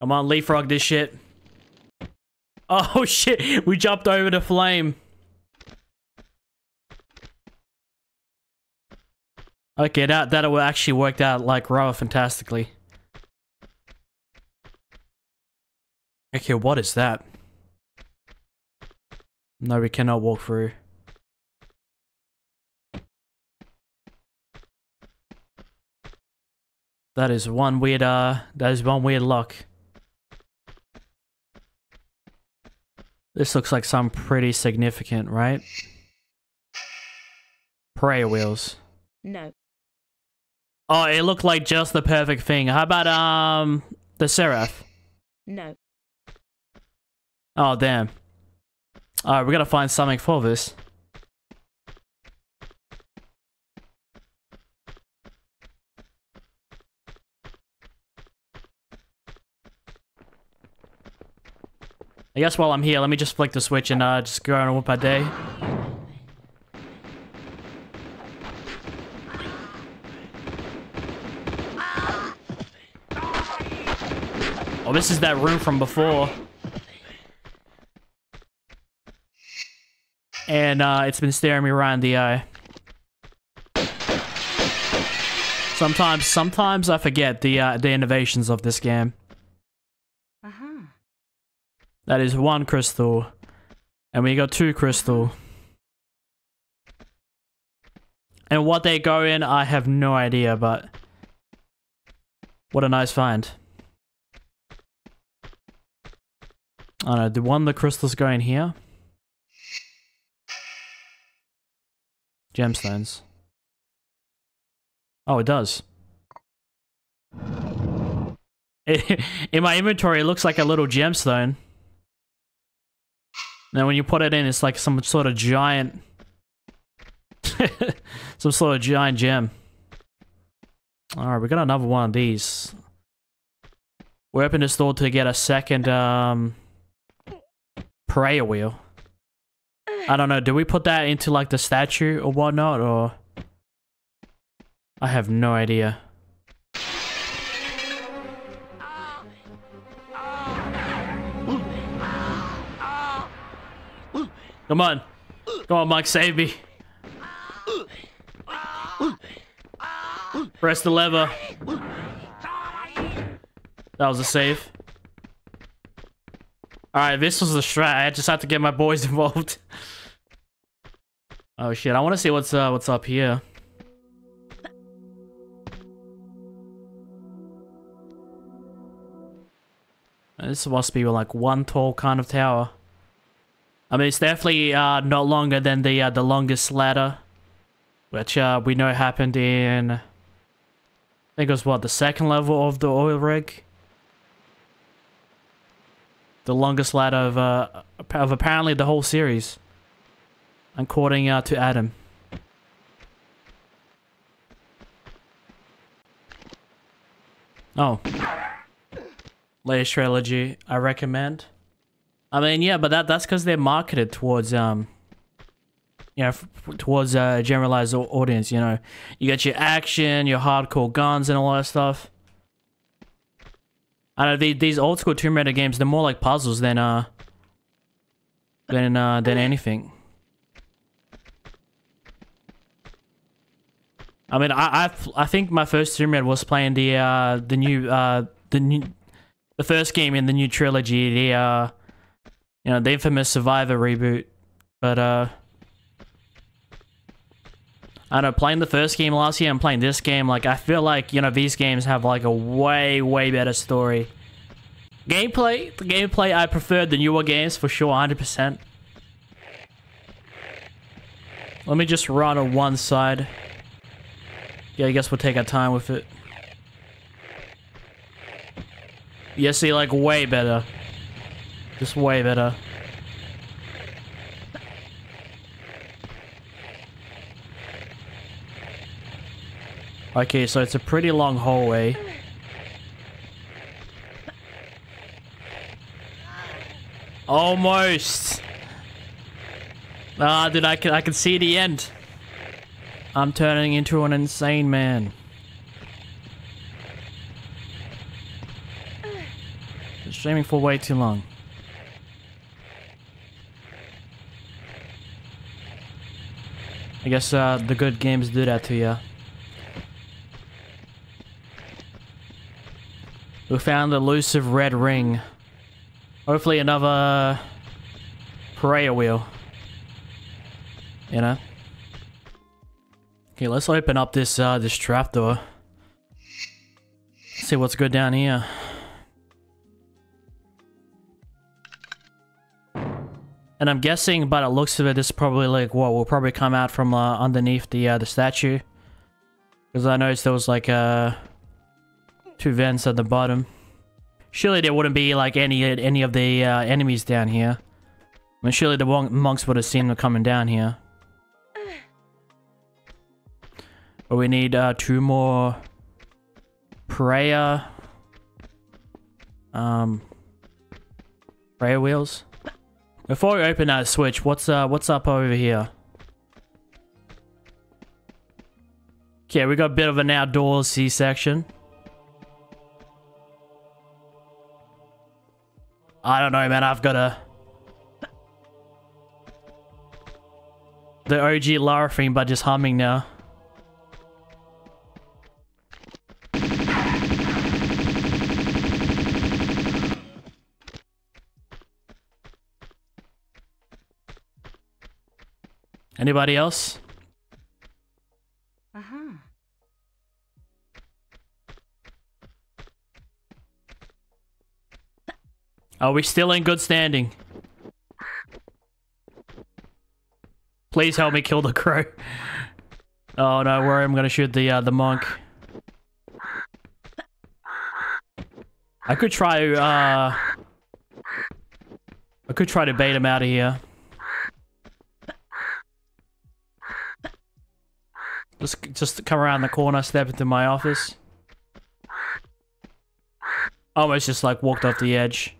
Come on, leapfrog this shit. Oh shit, we jumped over the flame. Okay, that, that actually worked out like rather fantastically. Okay, what is that? No, we cannot walk through. That is one weird, uh, that is one weird lock. This looks like some pretty significant, right? Prayer wheels. No. Oh, it looked like just the perfect thing. How about, um, the Seraph? No. Oh, damn. Alright, we gotta find something for this. I guess while I'm here, let me just flick the switch and uh, just go on with my day. Oh, this is that room from before. And uh, it's been staring me right in the eye. Sometimes, sometimes I forget the, uh, the innovations of this game. That is one crystal, and we got two crystal. And what they go in, I have no idea, but what a nice find. I don't know, the one the crystals go in here? Gemstones. Oh, it does. It, in my inventory, it looks like a little gemstone. Now, when you put it in, it's like some sort of giant... some sort of giant gem. Alright, we got another one of these. We opened this door to get a second, um... prayer wheel. I don't know, do we put that into, like, the statue or whatnot, or... I have no idea. Come on. Come on, Mike, save me. Press the lever. That was a save. Alright, this was the strat. I just have to get my boys involved. Oh shit, I want to see what's, uh, what's up here. This must be like one tall kind of tower. I mean, it's definitely uh, not longer than the uh, the longest ladder, which uh, we know happened in, I think it was, what, the second level of the oil rig? The longest ladder of, uh, of apparently the whole series. According uh, to Adam. Oh. Latest trilogy, I recommend. I mean, yeah, but that that's because they're marketed towards, um, you know, f towards a generalized audience, you know. You get your action, your hardcore guns, and all that stuff. I know, the, these old-school Tomb Raider games, they're more like puzzles than, uh, than, uh, than anything. I mean, I I've, I think my first Tomb Raider was playing the, uh, the new, uh, the new, the first game in the new trilogy, the uh, you know, the infamous Survivor reboot. But uh, I don't know, playing the first game last year and playing this game, like, I feel like, you know, these games have like a way, way better story. Gameplay, the gameplay I preferred the newer games for sure, one hundred percent. Let me just run on one side. Yeah, I guess we'll take our time with it. Yeah, see, like, way better. Just way better. Okay, so it's a pretty long hallway. Almost! Ah, dude, I can, I can see the end. I'm turning into an insane man. It's streaming for way too long. I guess uh, the good games do that to you. We found the elusive red ring. Hopefully another prayer wheel. You know? Okay, let's open up this uh this trapdoor. See what's good down here. And I'm guessing by the looks of it, this is probably like what will probably come out from uh, underneath the uh the statue. Because I noticed there was like uh two vents at the bottom. Surely there wouldn't be like any any of the uh, enemies down here. I mean, surely the monks would have seen them coming down here. But we need uh, two more prayer, um, prayer wheels. Before we open that switch, what's uh what's up over here? Okay, we got a bit of an outdoors C section. I don't know, man, I've got a... the O G Lara theme, but just humming now. Anybody else? Uh-huh. Are we still in good standing? Please help me kill the crow. Oh no, where I'm gonna shoot the uh, the monk. I could try. Uh, I could try to bait him out of here. Just, just come around the corner, step into my office. Almost just like walked off the edge.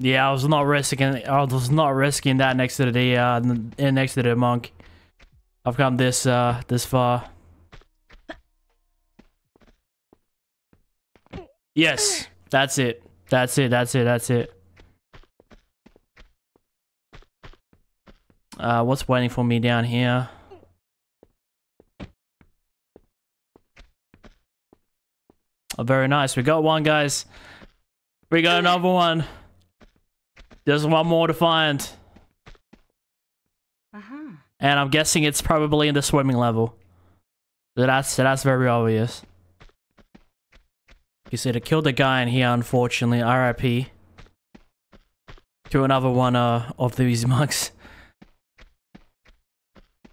Yeah, I was not risking. I was not risking that next to the uh, next to the monk. I've come this uh, this far. Yes, that's it. That's it. That's it. That's it. Uh, what's waiting for me down here? Oh, very nice. We got one, guys. We got another one. There's one more to find. Uh-huh. And I'm guessing it's probably in the swimming level. That's that's very obvious. You see, they killed the guy in here, unfortunately. R I P. To another one uh, of these monks.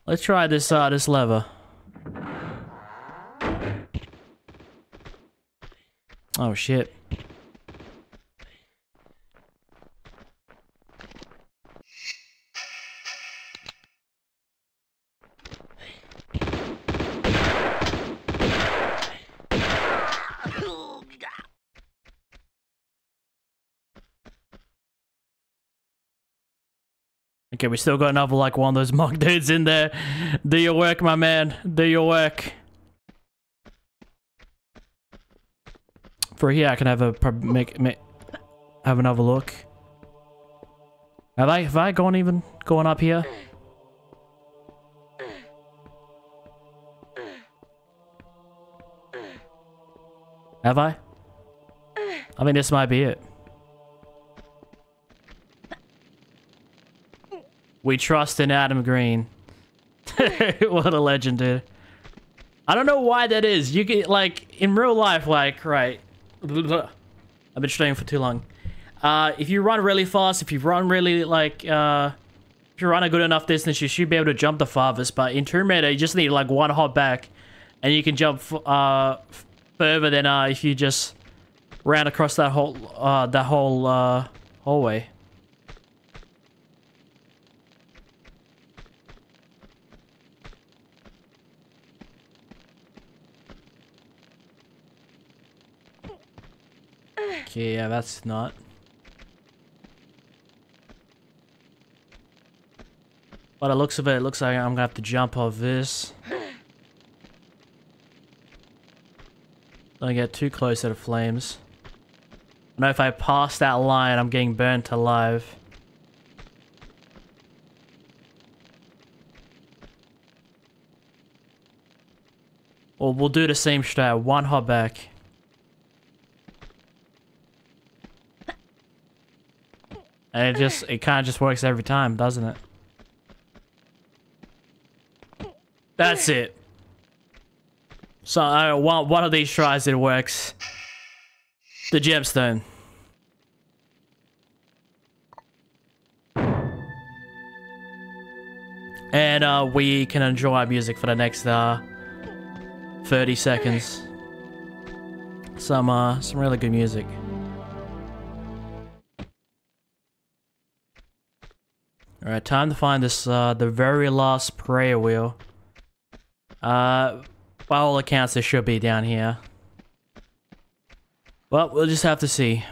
Let's try this uh, this lever. Oh shit. Okay, we still got another, like, one of those monk dudes in there. Do your work, my man. Do your work. For here, I can have a make, make have another look. Have I have I gone even going up here? Have I? I mean, this might be it. We trust in Adam Green. What a legend, dude. I don't know why that is. You get, like, in real life, like, right. I've been studying for too long. Uh, if you run really fast, if you run really, like, uh, if you run a good enough distance, you should be able to jump the farthest. But in Tomb Raider, you just need, like, one hop back. And you can jump, uh, further than, uh, if you just ran across that whole, uh, that whole, uh, hallway. Okay, yeah, that's not. By the looks of it, it looks like I'm gonna have to jump off this. Don't get too close to the flames. I know if I pass that line, I'm getting burnt alive. Well, we'll do the same strat. One hop back. And it just, it kind of just works every time, doesn't it? That's it. So, uh, one, one of these tries, it works. The gemstone. And uh, we can enjoy our music for the next uh, thirty seconds. Some, uh, some really good music. Alright, time to find this, uh, the very last prayer wheel. Uh, by all accounts, it should be down here. Well, we'll just have to see.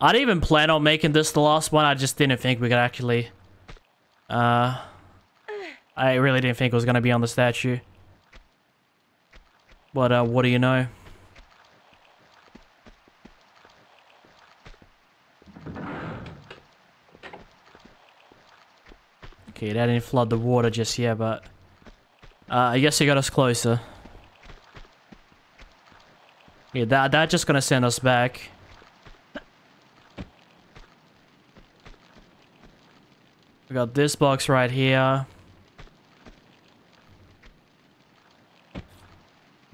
I didn't even plan on making this the last one, I just didn't think we could actually... Uh... I really didn't think it was gonna be on the statue. But, uh, what do you know? Okay, that didn't flood the water just yet, but... Uh, I guess it got us closer. Yeah, that, that just gonna send us back. We got this box right here.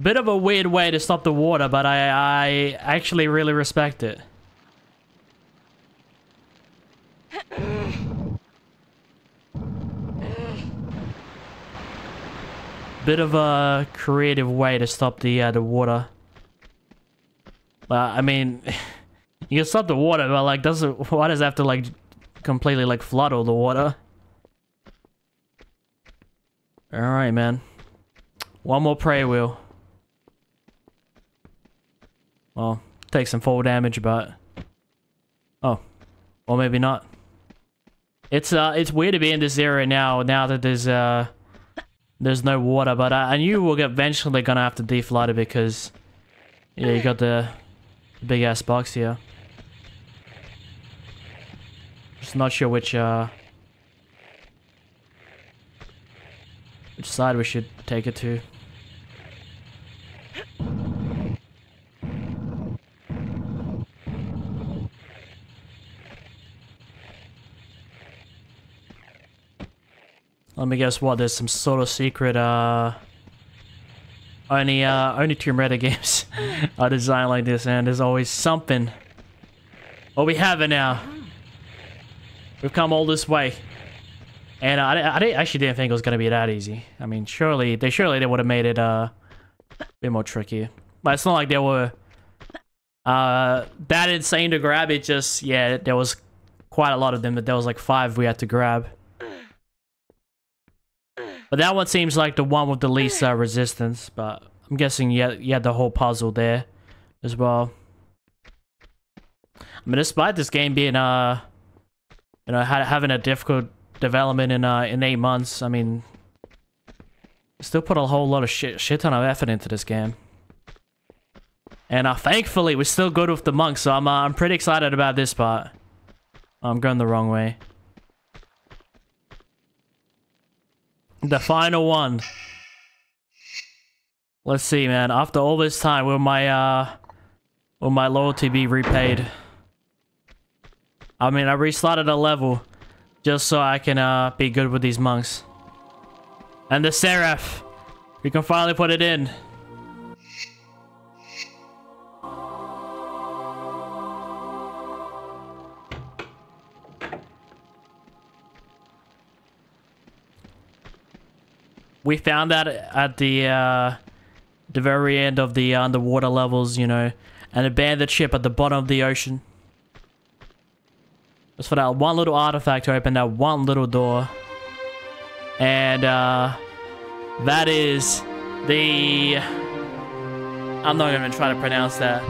Bit of a weird way to stop the water, but I, I actually really respect it. Bit of a creative way to stop the uh, the water. But uh, I mean, you can stop the water, but like, doesn't why does it have to like completely like flood all the water? All right, man. One more prayer wheel. Well, take some fall damage, but oh, or maybe not. It's uh, it's weird to be in this area now. Now that there's uh. There's no water, but I, I knew we were eventually gonna have to deflood it because, yeah, you got the big ass box here. Just not sure which uh, which side we should take it to. Let me guess what, there's some sort of secret, uh... Only, uh, only Tomb Raider games are designed like this, and there's always something. Well, we have it now. We've come all this way. And uh, I, I didn't, actually didn't think it was gonna be that easy. I mean, surely, they surely they would've made it, uh... a bit more tricky. But it's not like they were... Uh, that insane to grab, it just, yeah, there was quite a lot of them, but there was like five we had to grab. But that one seems like the one with the least uh, resistance, but I'm guessing you had, you had the whole puzzle there as well. I mean, despite this game being, uh, you know, ha having a difficult development in uh, in eight months, I mean, still put a whole lot of shit, shit ton of effort into this game. And uh, thankfully, we're still good with the monk, so I'm, uh, I'm pretty excited about this part. I'm going the wrong way. The final one. Let's see, man. After all this time, will my uh, will my loyalty be repaid? I mean, I restarted a level just so I can uh, be good with these monks. And the Seraph, we can finally put it in. We found that at the uh, the very end of the underwater levels, you know, an abandoned ship at the bottom of the ocean. Just for that one little artifact to open that one little door. And uh, that is the... I'm not even trying to pronounce that.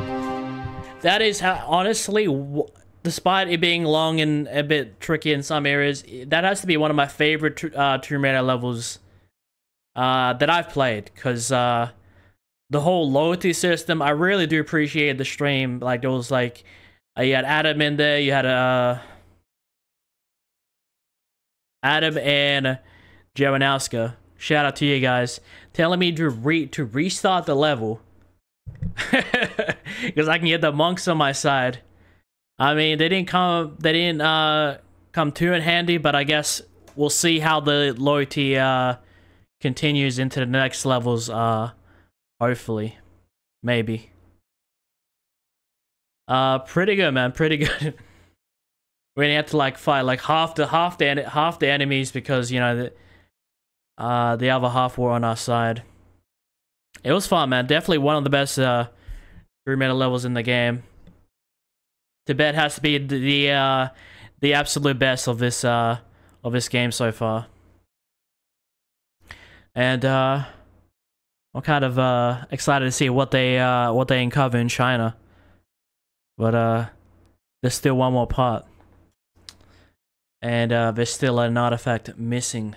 That is how, honestly, w despite it being long and a bit tricky in some areas, that has to be one of my favorite uh, Tomb Raider levels Uh, that I've played, because uh, the whole loyalty system, I really do appreciate the stream. Like, there was like, uh, you had Adam in there, you had uh, Adam and Jaranowska. Shout out to you guys, telling me to re to restart the level, because I can get the monks on my side. I mean, they didn't come, they didn't uh, come too in handy, but I guess we'll see how the loyalty uh. continues into the next levels, uh, hopefully. Maybe. Uh, pretty good, man, pretty good. We're gonna have to, like, fight, like, half the, half the, half the enemies because, you know, the, uh, the other half were on our side. It was fun, man. Definitely one of the best, uh, Tomb Raider levels in the game. Tibet has to be the, the uh, the absolute best of this, uh, of this game so far. And uh, I'm kind of uh, excited to see what they uh, what they uncover in China. But uh, there's still one more part, and uh, there's still an artifact missing.